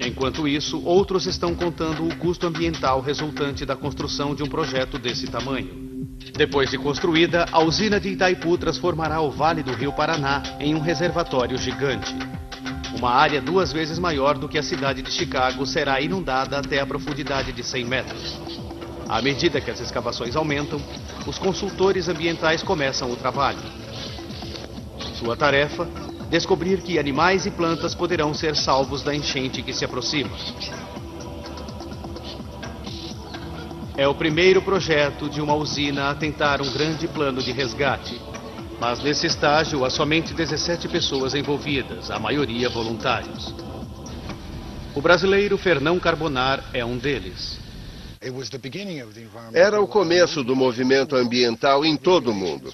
Enquanto isso, outros estão contando o custo ambiental resultante da construção de um projeto desse tamanho. Depois de construída, a usina de Itaipu transformará o Vale do Rio Paraná em um reservatório gigante. Uma área duas vezes maior do que a cidade de Chicago será inundada até a profundidade de cem metros. À medida que as escavações aumentam, os consultores ambientais começam o trabalho. Sua tarefa? Descobrir que animais e plantas poderão ser salvos da enchente que se aproxima. É o primeiro projeto de uma usina a tentar um grande plano de resgate. Mas nesse estágio há somente dezessete pessoas envolvidas, a maioria voluntários. O brasileiro Fernão Carbonar é um deles. Era o começo do movimento ambiental em todo o mundo.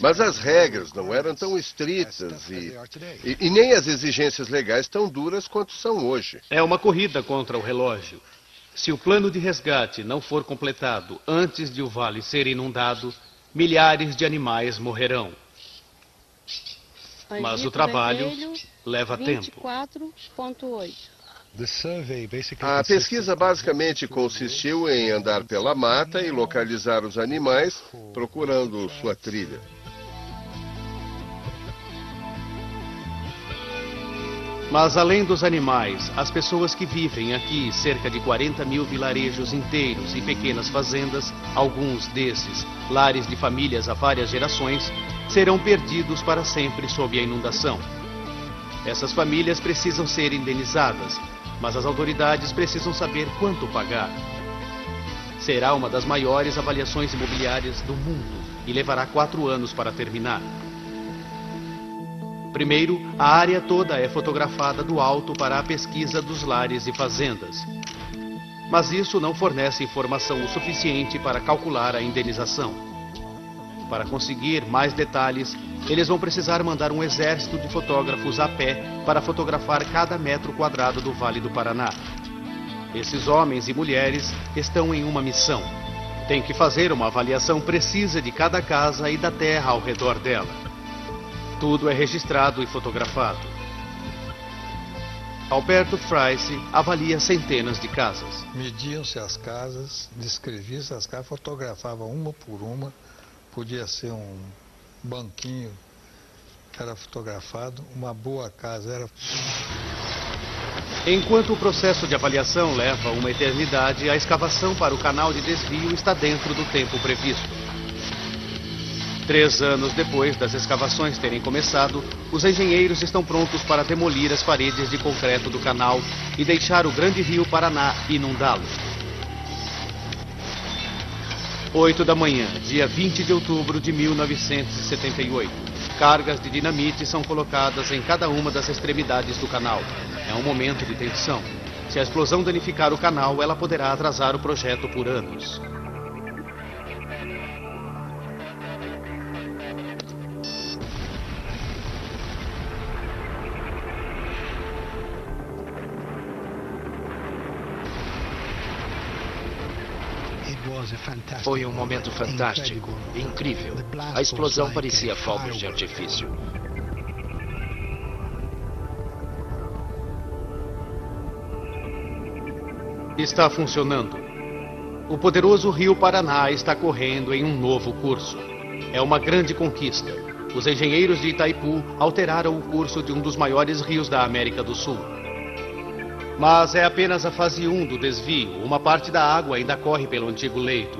Mas as regras não eram tão estritas e, e, e nem as exigências legais tão duras quanto são hoje. É uma corrida contra o relógio. Se o plano de resgate não for completado antes de o vale ser inundado, milhares de animais morrerão. Mas o trabalho leva tempo. A pesquisa basicamente consistiu em andar pela mata e localizar os animais, procurando sua trilha. Mas além dos animais, as pessoas que vivem aqui, cerca de quarenta mil vilarejos inteiros e pequenas fazendas, alguns desses, lares de famílias há várias gerações, serão perdidos para sempre sob a inundação. Essas famílias precisam ser indenizadas, mas as autoridades precisam saber quanto pagar. Será uma das maiores avaliações imobiliárias do mundo e levará quatro anos para terminar. Primeiro, a área toda é fotografada do alto para a pesquisa dos lares e fazendas. Mas isso não fornece informação o suficiente para calcular a indenização. Para conseguir mais detalhes, eles vão precisar mandar um exército de fotógrafos a pé para fotografar cada metro quadrado do Vale do Paraná. Esses homens e mulheres estão em uma missão. Tem que fazer uma avaliação precisa de cada casa e da terra ao redor dela. Tudo é registrado e fotografado. Alberto Freisse avalia centenas de casas. Mediam-se as casas, descrevia-se as casas, fotografava uma por uma. Podia ser um banquinho, era fotografado, uma boa casa era... Enquanto o processo de avaliação leva uma eternidade, a escavação para o canal de desvio está dentro do tempo previsto. Três anos depois das escavações terem começado, os engenheiros estão prontos para demolir as paredes de concreto do canal e deixar o grande rio Paraná inundá-lo. oito da manhã, dia vinte de outubro de mil novecentos e setenta e oito. Cargas de dinamite são colocadas em cada uma das extremidades do canal. É um momento de tensão. Se a explosão danificar o canal, ela poderá atrasar o projeto por anos. Foi um momento fantástico, incrível. A explosão parecia fogos de artifício. Está funcionando. O poderoso Rio Paraná está correndo em um novo curso. É uma grande conquista. Os engenheiros de Itaipu alteraram o curso de um dos maiores rios da América do Sul. Mas é apenas a fase um do desvio. Uma parte da água ainda corre pelo antigo leito.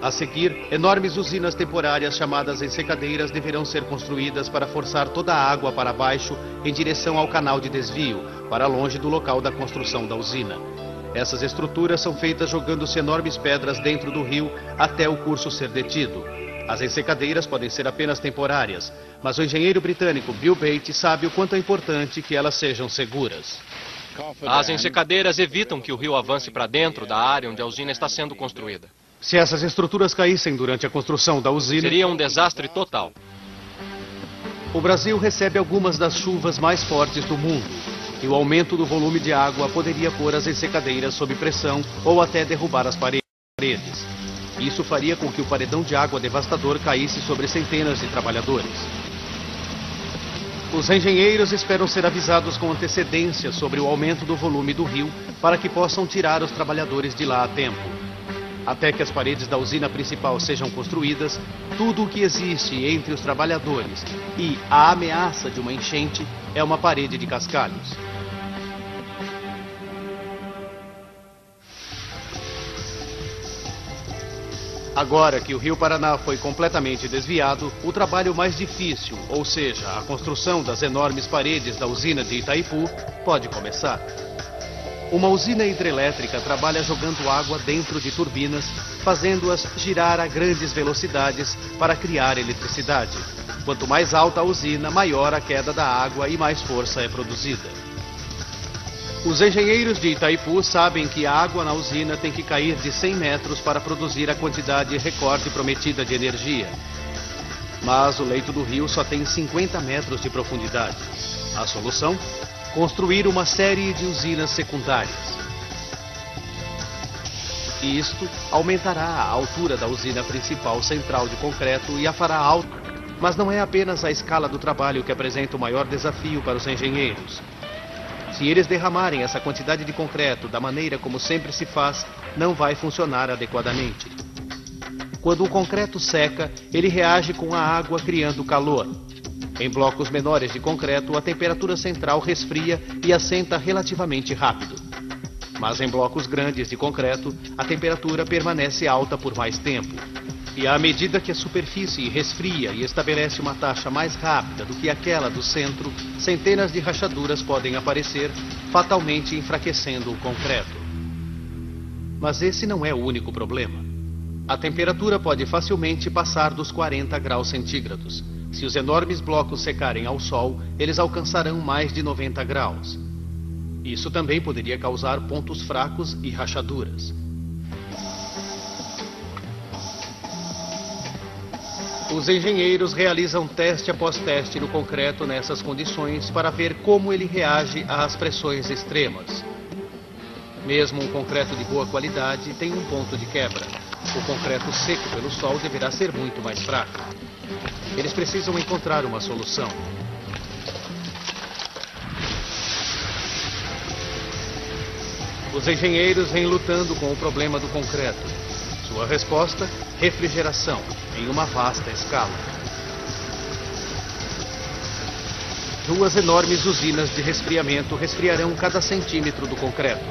A seguir, enormes usinas temporárias chamadas ensecadeiras deverão ser construídas para forçar toda a água para baixo em direção ao canal de desvio, para longe do local da construção da usina. Essas estruturas são feitas jogando-se enormes pedras dentro do rio até o curso ser detido. As ensecadeiras podem ser apenas temporárias, mas o engenheiro britânico Bill Bate sabe o quanto é importante que elas sejam seguras. As ensecadeiras evitam que o rio avance para dentro da área onde a usina está sendo construída. Se essas estruturas caíssem durante a construção da usina... seria um desastre total. O Brasil recebe algumas das chuvas mais fortes do mundo, e o aumento do volume de água poderia pôr as ensecadeiras sob pressão ou até derrubar as paredes. Isso faria com que o paredão de água devastador caísse sobre centenas de trabalhadores. Os engenheiros esperam ser avisados com antecedência sobre o aumento do volume do rio para que possam tirar os trabalhadores de lá a tempo. Até que as paredes da usina principal sejam construídas, tudo o que existe entre os trabalhadores e a ameaça de uma enchente é uma parede de cascalhos. Agora que o Rio Paraná foi completamente desviado, o trabalho mais difícil, ou seja, a construção das enormes paredes da usina de Itaipu, pode começar. Uma usina hidrelétrica trabalha jogando água dentro de turbinas, fazendo-as girar a grandes velocidades para criar eletricidade. Quanto mais alta a usina, maior a queda da água e mais força é produzida. Os engenheiros de Itaipu sabem que a água na usina tem que cair de cem metros para produzir a quantidade recorde prometida de energia. Mas o leito do rio só tem cinquenta metros de profundidade. A solução? Construir uma série de usinas secundárias. E isto aumentará a altura da usina principal central de concreto e a fará alta. Mas não é apenas a escala do trabalho que apresenta o maior desafio para os engenheiros. Se eles derramarem essa quantidade de concreto da maneira como sempre se faz, não vai funcionar adequadamente. Quando o concreto seca, ele reage com a água criando calor. Em blocos menores de concreto, a temperatura central resfria e assenta relativamente rápido. Mas em blocos grandes de concreto, a temperatura permanece alta por mais tempo. E à medida que a superfície resfria e estabelece uma taxa mais rápida do que aquela do centro, centenas de rachaduras podem aparecer, fatalmente enfraquecendo o concreto. Mas esse não é o único problema. A temperatura pode facilmente passar dos quarenta graus centígrados. Se os enormes blocos secarem ao sol, eles alcançarão mais de noventa graus. Isso também poderia causar pontos fracos e rachaduras. Os engenheiros realizam teste após teste no concreto nessas condições para ver como ele reage às pressões extremas. Mesmo um concreto de boa qualidade tem um ponto de quebra. O concreto seco pelo sol deverá ser muito mais fraco. Eles precisam encontrar uma solução. Os engenheiros vêm lutando com o problema do concreto. Sua resposta, refrigeração, em uma vasta escala. Duas enormes usinas de resfriamento resfriarão cada centímetro do concreto.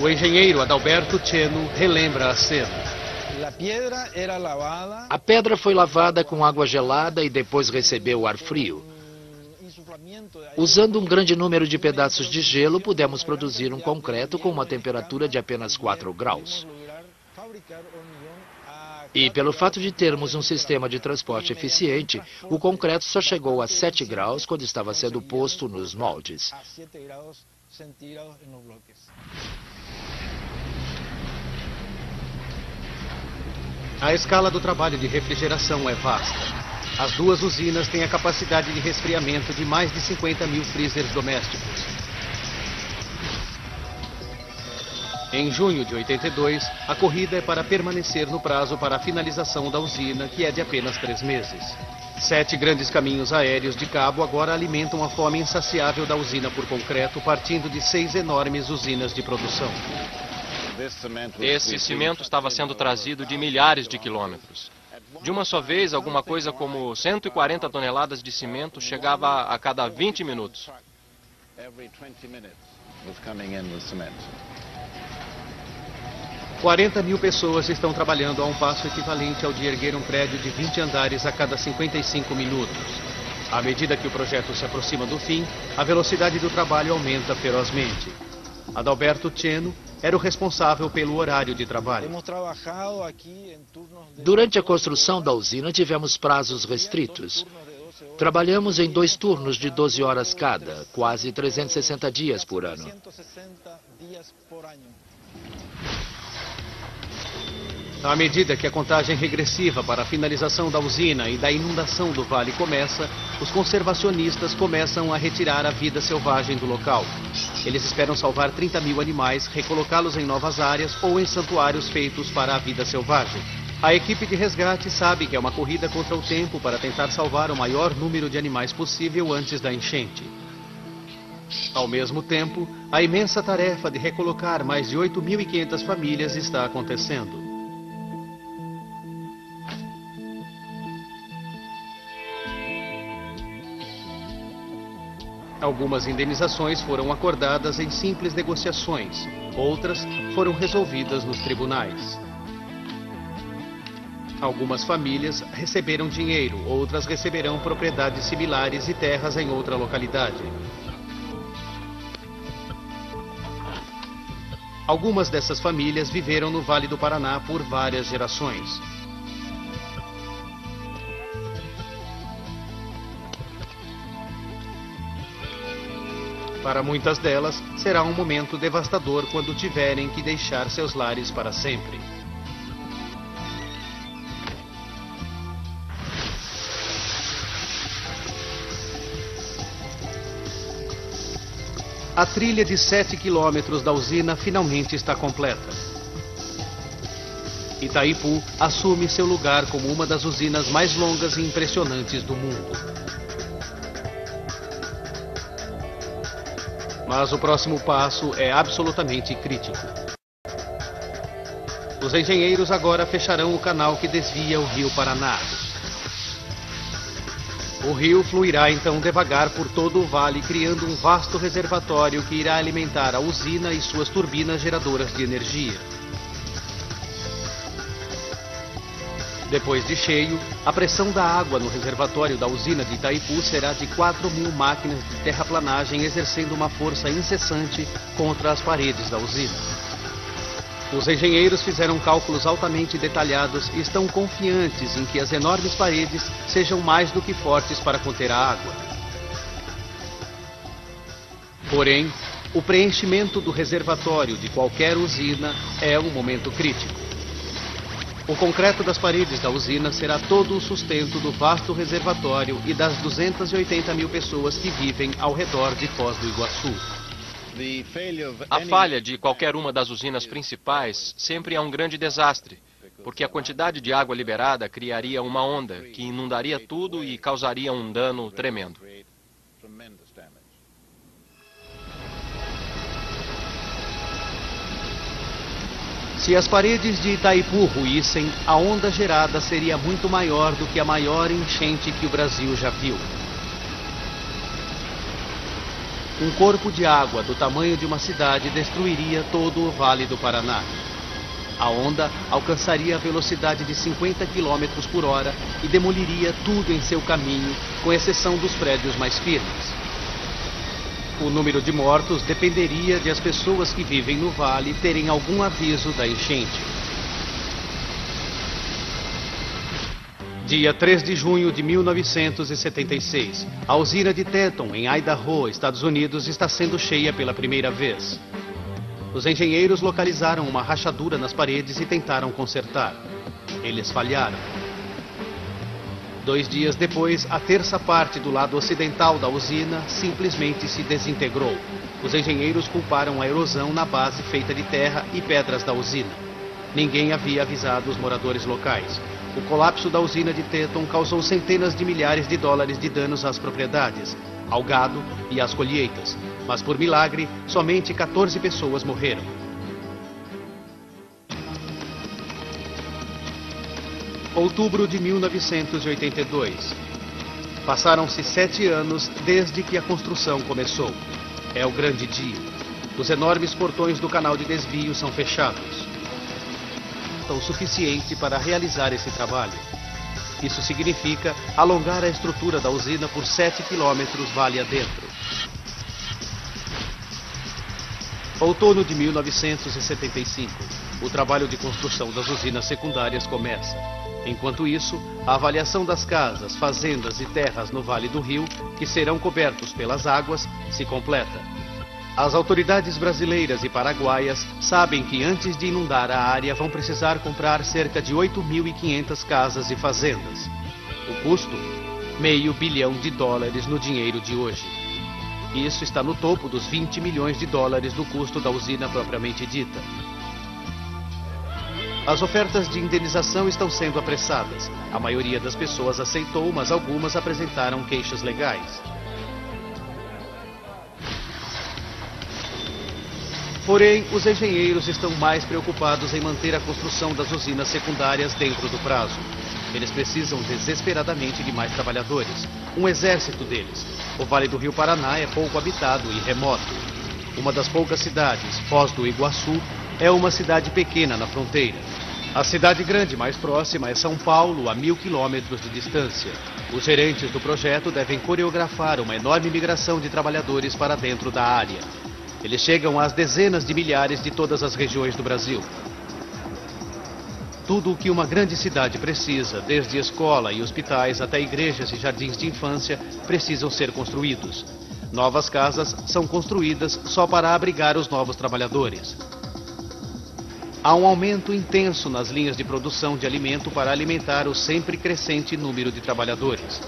O engenheiro Adalberto Tcheno relembra a cena. A pedra foi lavada com água gelada e depois recebeu ar frio. Usando um grande número de pedaços de gelo, pudemos produzir um concreto com uma temperatura de apenas quatro graus. E pelo fato de termos um sistema de transporte eficiente, o concreto só chegou a sete graus quando estava sendo posto nos moldes. A escala do trabalho de refrigeração é vasta. As duas usinas têm a capacidade de resfriamento de mais de cinquenta mil freezers domésticos. Em junho de oitenta e dois, a corrida é para permanecer no prazo para a finalização da usina, que é de apenas três meses. Sete grandes caminhos aéreos de cabo agora alimentam a fome insaciável da usina por concreto, partindo de seis enormes usinas de produção. Esse cimento estava sendo trazido de milhares de quilômetros. De uma só vez, alguma coisa como cento e quarenta toneladas de cimento chegava a cada vinte minutos. quarenta mil pessoas estão trabalhando a um passo equivalente ao de erguer um prédio de vinte andares a cada cinquenta e cinco minutos. À medida que o projeto se aproxima do fim, a velocidade do trabalho aumenta ferozmente. Adalberto Tcheno era o responsável pelo horário de trabalho. Durante a construção da usina, tivemos prazos restritos. Trabalhamos em dois turnos de doze horas cada, quase trezentos e sessenta dias por ano. À medida que a contagem regressiva para a finalização da usina e da inundação do vale começa, os conservacionistas começam a retirar a vida selvagem do local. Eles esperam salvar trinta mil animais, recolocá-los em novas áreas ou em santuários feitos para a vida selvagem. A equipe de resgate sabe que é uma corrida contra o tempo para tentar salvar o maior número de animais possível antes da enchente. Ao mesmo tempo, a imensa tarefa de recolocar mais de oito mil e quinhentas famílias está acontecendo. Algumas indenizações foram acordadas em simples negociações, outras foram resolvidas nos tribunais. Algumas famílias receberam dinheiro, outras receberão propriedades similares e terras em outra localidade. Algumas dessas famílias viveram no Vale do Paraná por várias gerações. Para muitas delas, será um momento devastador quando tiverem que deixar seus lares para sempre. A trilha de sete quilômetros da usina finalmente está completa. Itaipu assume seu lugar como uma das usinas mais longas e impressionantes do mundo. Mas o próximo passo é absolutamente crítico. Os engenheiros agora fecharão o canal que desvia o rio Paraná. O rio fluirá então devagar por todo o vale, criando um vasto reservatório que irá alimentar a usina e suas turbinas geradoras de energia. Depois de cheio, a pressão da água no reservatório da usina de Itaipu será de quatro mil máquinas de terraplanagem exercendo uma força incessante contra as paredes da usina. Os engenheiros fizeram cálculos altamente detalhados e estão confiantes em que as enormes paredes sejam mais do que fortes para conter a água. Porém, o preenchimento do reservatório de qualquer usina é um momento crítico. O concreto das paredes da usina será todo o sustento do vasto reservatório e das duzentas e oitenta mil pessoas que vivem ao redor de Foz do Iguaçu. A falha de qualquer uma das usinas principais sempre é um grande desastre, porque a quantidade de água liberada criaria uma onda que inundaria tudo e causaria um dano tremendo. Se as paredes de Itaipu ruíssem, a onda gerada seria muito maior do que a maior enchente que o Brasil já viu. Um corpo de água do tamanho de uma cidade destruiria todo o Vale do Paraná. A onda alcançaria a velocidade de cinquenta quilômetros por hora e demoliria tudo em seu caminho, com exceção dos prédios mais firmes. O número de mortos dependeria de as pessoas que vivem no vale terem algum aviso da enchente. Dia três de junho de mil novecentos e setenta e seis, a usina de Teton, em Idaho, Estados Unidos, está sendo cheia pela primeira vez. Os engenheiros localizaram uma rachadura nas paredes e tentaram consertar. Eles falharam. Dois dias depois, a terça parte do lado ocidental da usina simplesmente se desintegrou. Os engenheiros culparam a erosão na base feita de terra e pedras da usina. Ninguém havia avisado os moradores locais. O colapso da usina de Teton causou centenas de milhares de dólares de danos às propriedades, ao gado e às colheitas. Mas, por milagre, somente quatorze pessoas morreram. Outubro de mil novecentos e oitenta e dois. Passaram-se sete anos desde que a construção começou. É o grande dia. Os enormes portões do canal de desvio são fechados. O suficiente para realizar esse trabalho. Isso significa alongar a estrutura da usina por sete quilômetros vale adentro. Outono de mil novecentos e setenta e cinco. O trabalho de construção das usinas secundárias começa. Enquanto isso, a avaliação das casas, fazendas e terras no Vale do Rio, que serão cobertos pelas águas, se completa. As autoridades brasileiras e paraguaias sabem que antes de inundar a área vão precisar comprar cerca de oito mil e quinhentas casas e fazendas. O custo? Meio bilhão de dólares no dinheiro de hoje. Isso está no topo dos vinte milhões de dólares do custo da usina propriamente dita. As ofertas de indenização estão sendo apressadas. A maioria das pessoas aceitou, mas algumas apresentaram queixas legais. Porém, os engenheiros estão mais preocupados em manter a construção das usinas secundárias dentro do prazo. Eles precisam desesperadamente de mais trabalhadores, um exército deles. O Vale do Rio Paraná é pouco habitado e remoto. Uma das poucas cidades, Foz do Iguaçu, é uma cidade pequena na fronteira. A cidade grande mais próxima é São Paulo, a mil quilômetros de distância. Os gerentes do projeto devem coreografar uma enorme migração de trabalhadores para dentro da área. Eles chegam às dezenas de milhares de todas as regiões do Brasil. Tudo o que uma grande cidade precisa, desde escola e hospitais até igrejas e jardins de infância, precisam ser construídos. Novas casas são construídas só para abrigar os novos trabalhadores. Há um aumento intenso nas linhas de produção de alimento para alimentar o sempre crescente número de trabalhadores.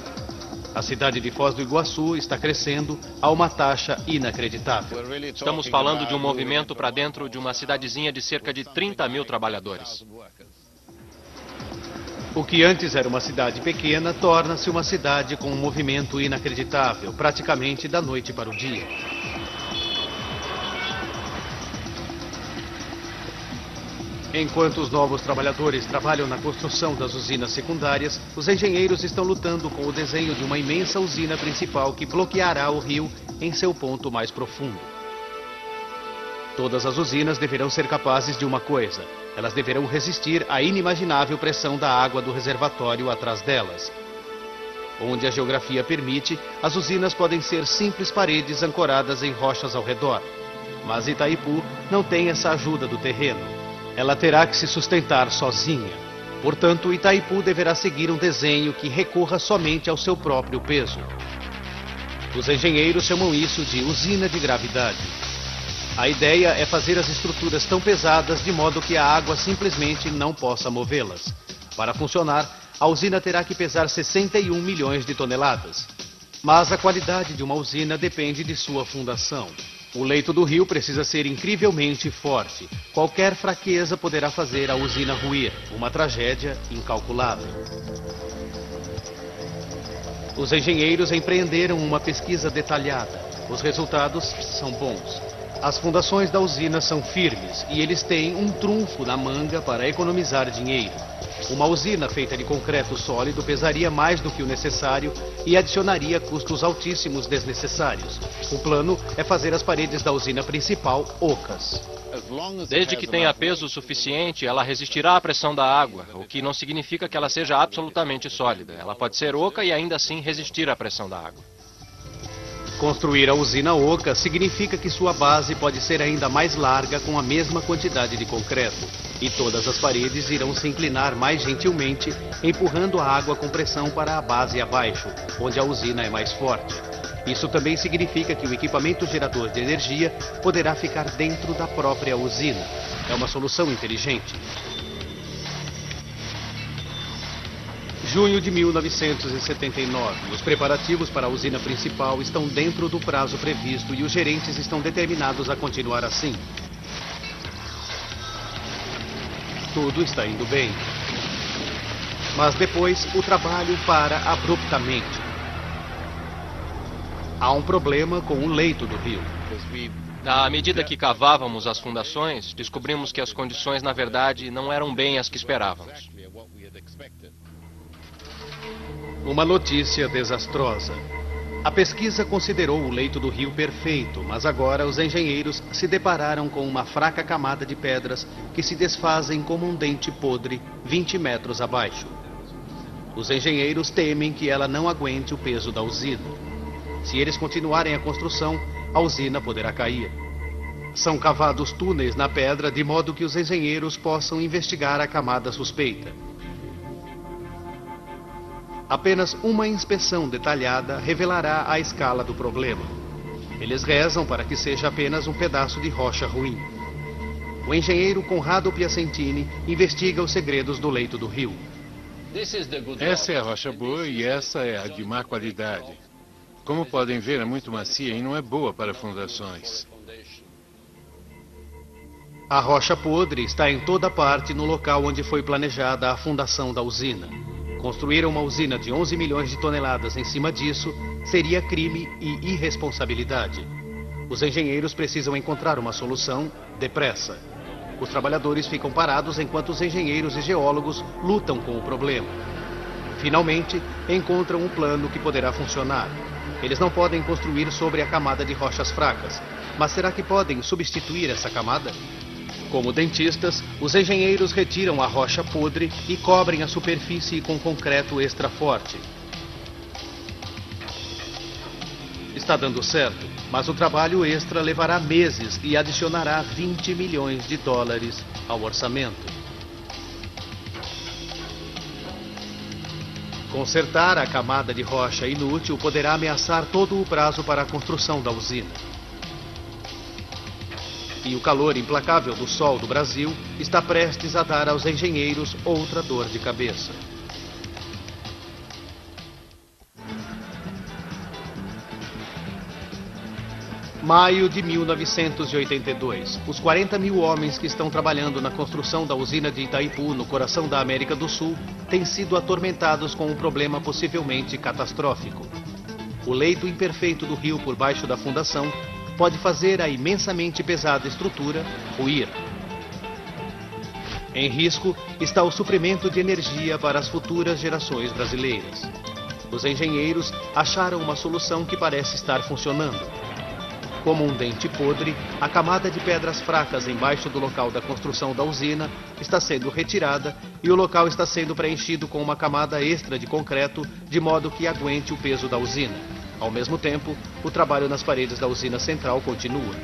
A cidade de Foz do Iguaçu está crescendo a uma taxa inacreditável. Estamos falando de um movimento para dentro de uma cidadezinha de cerca de trinta mil trabalhadores. O que antes era uma cidade pequena torna-se uma cidade com um movimento inacreditável, praticamente da noite para o dia. Enquanto os novos trabalhadores trabalham na construção das usinas secundárias, os engenheiros estão lutando com o desenho de uma imensa usina principal que bloqueará o rio em seu ponto mais profundo. Todas as usinas deverão ser capazes de uma coisa. Elas deverão resistir à inimaginável pressão da água do reservatório atrás delas. Onde a geografia permite, as usinas podem ser simples paredes ancoradas em rochas ao redor. Mas Itaipu não tem essa ajuda do terreno. Ela terá que se sustentar sozinha. Portanto, Itaipu deverá seguir um desenho que recorra somente ao seu próprio peso. Os engenheiros chamam isso de usina de gravidade. A ideia é fazer as estruturas tão pesadas de modo que a água simplesmente não possa movê-las. Para funcionar, a usina terá que pesar sessenta e um milhões de toneladas. Mas a qualidade de uma usina depende de sua fundação. O leito do rio precisa ser incrivelmente forte. Qualquer fraqueza poderá fazer a usina ruir, uma tragédia incalculável. Os engenheiros empreenderam uma pesquisa detalhada. Os resultados são bons. As fundações da usina são firmes e eles têm um trunfo na manga para economizar dinheiro. Uma usina feita de concreto sólido pesaria mais do que o necessário e adicionaria custos altíssimos desnecessários. O plano é fazer as paredes da usina principal ocas. Desde que tenha peso suficiente, ela resistirá à pressão da água, o que não significa que ela seja absolutamente sólida. Ela pode ser oca e ainda assim resistir à pressão da água. Construir a usina oca significa que sua base pode ser ainda mais larga com a mesma quantidade de concreto. E todas as paredes irão se inclinar mais gentilmente, empurrando a água com pressão para a base abaixo, onde a usina é mais forte. Isso também significa que o equipamento gerador de energia poderá ficar dentro da própria usina. É uma solução inteligente. Junho de mil novecentos e setenta e nove. Os preparativos para a usina principal estão dentro do prazo previsto e os gerentes estão determinados a continuar assim. Tudo está indo bem. Mas depois o trabalho para abruptamente. Há um problema com o leito do rio. À medida que cavávamos as fundações, descobrimos que as condições, na verdade, não eram bem as que esperávamos. Uma notícia desastrosa. A pesquisa considerou o leito do rio perfeito, mas agora os engenheiros se depararam com uma fraca camada de pedras que se desfazem como um dente podre vinte metros abaixo. Os engenheiros temem que ela não aguente o peso da usina. Se eles continuarem a construção, a usina poderá cair. São cavados túneis na pedra de modo que os engenheiros possam investigar a camada suspeita. Apenas uma inspeção detalhada revelará a escala do problema. Eles rezam para que seja apenas um pedaço de rocha ruim. O engenheiro Conrado Piacentini investiga os segredos do leito do rio. Essa é a rocha boa e essa é a de má qualidade. Como podem ver, é muito macia e não é boa para fundações. A rocha podre está em toda parte no local onde foi planejada a fundação da usina. Construir uma usina de onze milhões de toneladas em cima disso seria crime e irresponsabilidade. Os engenheiros precisam encontrar uma solução depressa. Os trabalhadores ficam parados enquanto os engenheiros e geólogos lutam com o problema. Finalmente, encontram um plano que poderá funcionar. Eles não podem construir sobre a camada de rochas fracas, mas será que podem substituir essa camada? Como dentistas, os engenheiros retiram a rocha podre e cobrem a superfície com concreto extra forte. Está dando certo, mas o trabalho extra levará meses e adicionará vinte milhões de dólares ao orçamento. Consertar a camada de rocha inútil poderá ameaçar todo o prazo para a construção da usina. E o calor implacável do sol do Brasil está prestes a dar aos engenheiros outra dor de cabeça. Maio de mil novecentos e oitenta e dois. Os quarenta mil homens que estão trabalhando na construção da usina de Itaipu, no coração da América do Sul, têm sido atormentados com um problema possivelmente catastrófico. O leito imperfeito do rio por baixo da fundação pode fazer a imensamente pesada estrutura ruir. Em risco está o suprimento de energia para as futuras gerações brasileiras. Os engenheiros acharam uma solução que parece estar funcionando. Como um dente podre, a camada de pedras fracas embaixo do local da construção da usina está sendo retirada e o local está sendo preenchido com uma camada extra de concreto, de modo que aguente o peso da usina. Ao mesmo tempo, o trabalho nas paredes da usina central continua.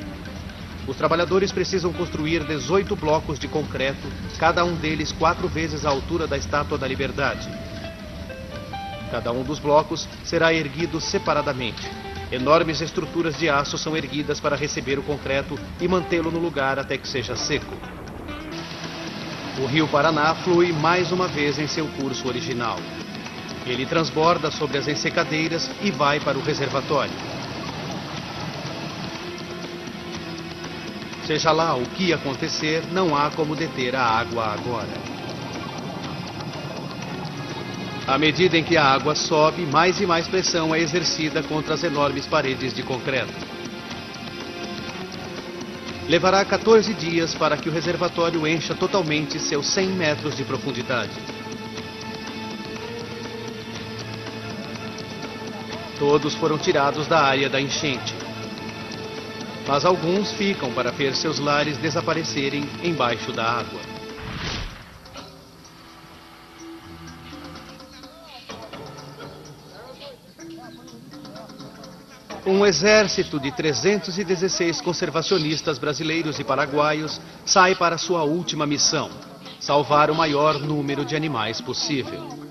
Os trabalhadores precisam construir dezoito blocos de concreto, cada um deles quatro vezes a altura da Estátua da Liberdade. Cada um dos blocos será erguido separadamente. Enormes estruturas de aço são erguidas para receber o concreto e mantê-lo no lugar até que seja seco. O rio Paraná flui mais uma vez em seu curso original. Ele transborda sobre as ensecadeiras e vai para o reservatório. Seja lá o que acontecer, não há como deter a água agora. À medida em que a água sobe, mais e mais pressão é exercida contra as enormes paredes de concreto. Levará quatorze dias para que o reservatório encha totalmente seus cem metros de profundidade. Todos foram tirados da área da enchente. Mas alguns ficam para ver seus lares desaparecerem embaixo da água. Um exército de trezentos e dezesseis conservacionistas brasileiros e paraguaios sai para sua última missão: salvar o maior número de animais possível.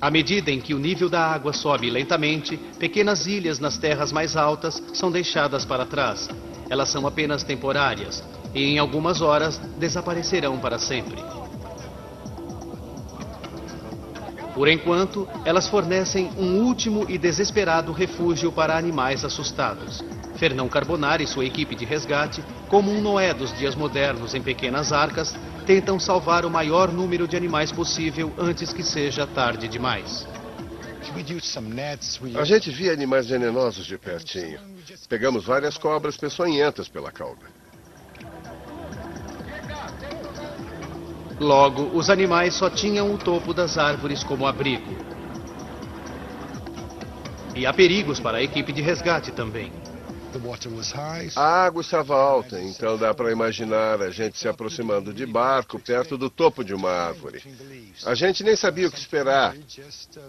À medida em que o nível da água sobe lentamente, pequenas ilhas nas terras mais altas são deixadas para trás. Elas são apenas temporárias e em algumas horas desaparecerão para sempre. Por enquanto, elas fornecem um último e desesperado refúgio para animais assustados. Fernão Carbonar e sua equipe de resgate, como um Noé dos dias modernos em pequenas arcas, tentam salvar o maior número de animais possível antes que seja tarde demais. A gente via animais venenosos de pertinho. Pegamos várias cobras peçonhentas pela cauda. Logo, os animais só tinham o topo das árvores como abrigo. E há perigos para a equipe de resgate também. A água estava alta, então dá para imaginar a gente se aproximando de barco perto do topo de uma árvore. A gente nem sabia o que esperar.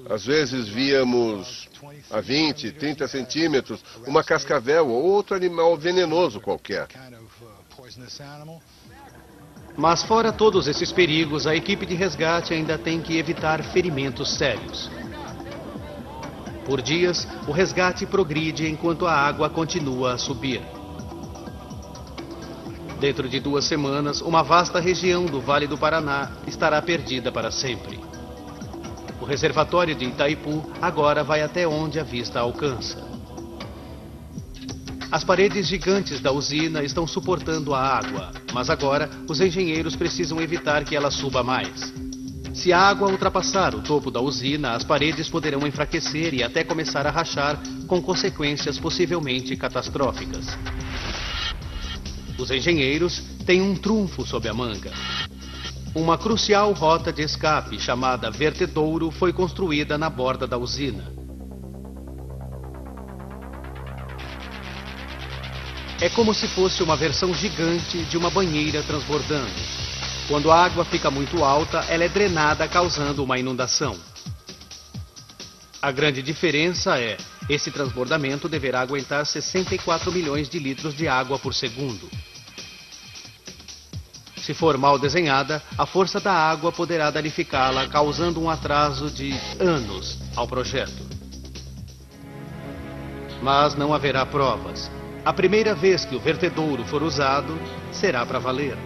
Às vezes víamos a vinte, trinta centímetros uma cascavel ou outro animal venenoso qualquer. Mas fora todos esses perigos, a equipe de resgate ainda tem que evitar ferimentos sérios. Por dias, o resgate progride enquanto a água continua a subir. Dentro de duas semanas, uma vasta região do Vale do Paraná estará perdida para sempre. O reservatório de Itaipu agora vai até onde a vista alcança. As paredes gigantes da usina estão suportando a água, mas agora os engenheiros precisam evitar que ela suba mais. Se a água ultrapassar o topo da usina, as paredes poderão enfraquecer e até começar a rachar, com consequências possivelmente catastróficas. Os engenheiros têm um trunfo sob a manga. Uma crucial rota de escape chamada vertedouro foi construída na borda da usina. É como se fosse uma versão gigante de uma banheira transbordando. Quando a água fica muito alta, ela é drenada, causando uma inundação. A grande diferença é, esse transbordamento deverá aguentar sessenta e quatro milhões de litros de água por segundo. Se for mal desenhada, a força da água poderá danificá-la, causando um atraso de anos ao projeto. Mas não haverá provas. A primeira vez que o vertedouro for usado, será para valer.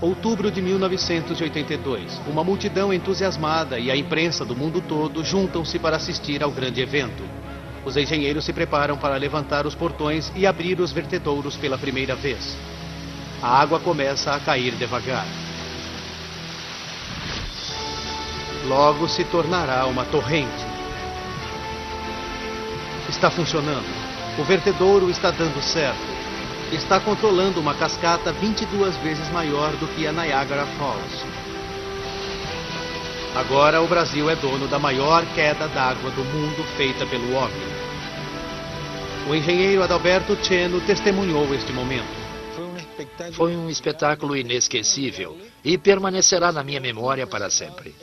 Outubro de mil novecentos e oitenta e dois, uma multidão entusiasmada e a imprensa do mundo todo juntam-se para assistir ao grande evento. Os engenheiros se preparam para levantar os portões e abrir os vertedouros pela primeira vez. A água começa a cair devagar. Logo se tornará uma torrente. Está funcionando. O vertedouro está dando certo. Está controlando uma cascata vinte e duas vezes maior do que a Niagara Falls. Agora o Brasil é dono da maior queda d'água do mundo feita pelo homem. O engenheiro Adalberto Tcheno testemunhou este momento. Foi um espetáculo inesquecível e permanecerá na minha memória para sempre.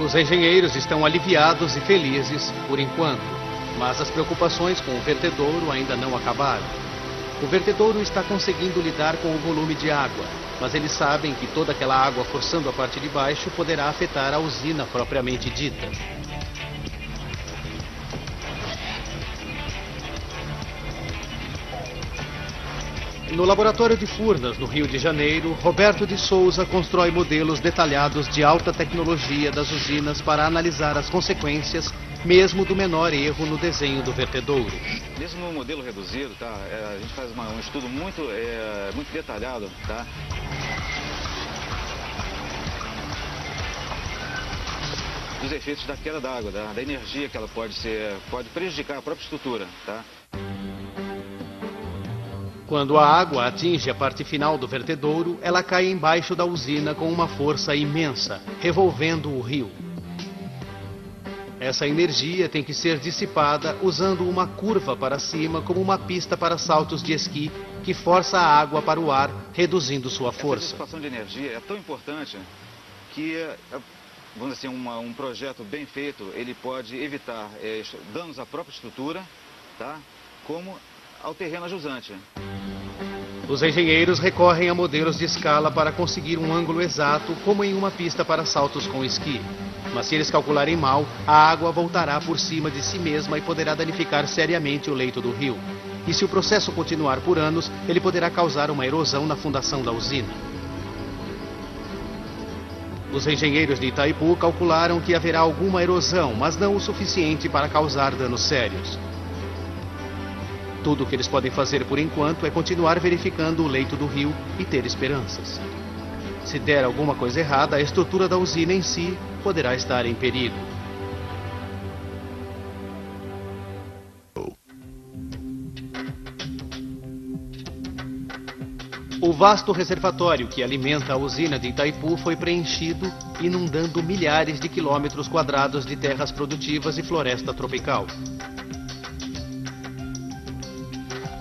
Os engenheiros estão aliviados e felizes, por enquanto. Mas as preocupações com o vertedouro ainda não acabaram. O vertedouro está conseguindo lidar com o volume de água, mas eles sabem que toda aquela água forçando a parte de baixo poderá afetar a usina propriamente dita. No laboratório de Furnas, no Rio de Janeiro, Roberto de Souza constrói modelos detalhados de alta tecnologia das usinas para analisar as consequências, mesmo do menor erro no desenho do vertedouro. Nesse novo modelo reduzido, tá, é, a gente faz uma, um estudo muito, é, muito detalhado, tá? Dos efeitos da queda d'água, da, da energia que ela pode ser, pode prejudicar a própria estrutura, tá? Quando a água atinge a parte final do vertedouro, ela cai embaixo da usina com uma força imensa, revolvendo o rio. Essa energia tem que ser dissipada usando uma curva para cima como uma pista para saltos de esqui que força a água para o ar, reduzindo sua força. Essa dissipação de energia é tão importante que, vamos dizer assim, uma, um projeto bem feito, ele pode evitar é, danos à própria estrutura, tá? Como ao terreno jusante. Os engenheiros recorrem a modelos de escala para conseguir um ângulo exato, como em uma pista para saltos com esqui. Mas se eles calcularem mal, a água voltará por cima de si mesma e poderá danificar seriamente o leito do rio. e se o processo continuar por anos, ele poderá causar uma erosão na fundação da usina. Os engenheiros de Itaipu calcularam que haverá alguma erosão, mas não o suficiente para causar danos sérios. Tudo o que eles podem fazer por enquanto é continuar verificando o leito do rio e ter esperanças. Se der alguma coisa errada, a estrutura da usina em si poderá estar em perigo. O vasto reservatório que alimenta a usina de Itaipu foi preenchido, inundando milhares de quilômetros quadrados de terras produtivas e floresta tropical.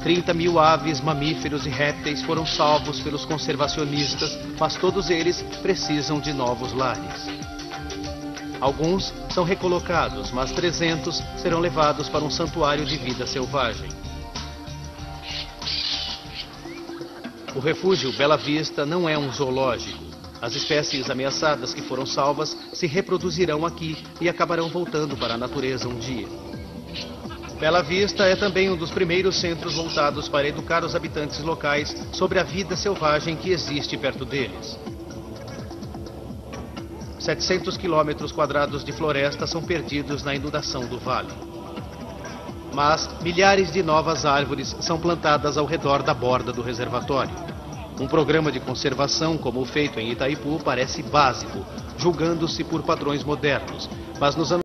trinta mil aves, mamíferos e répteis foram salvos pelos conservacionistas, mas todos eles precisam de novos lares. Alguns são recolocados, mas trezentos serão levados para um santuário de vida selvagem. O refúgio Bela Vista não é um zoológico. As espécies ameaçadas que foram salvas se reproduzirão aqui e acabarão voltando para a natureza um dia. Bela Vista é também um dos primeiros centros voltados para educar os habitantes locais sobre a vida selvagem que existe perto deles. setecentos quilômetros quadrados de floresta são perdidos na inundação do vale. Mas milhares de novas árvores são plantadas ao redor da borda do reservatório. Um programa de conservação como o feito em Itaipu parece básico, julgando-se por padrões modernos, mas nos anos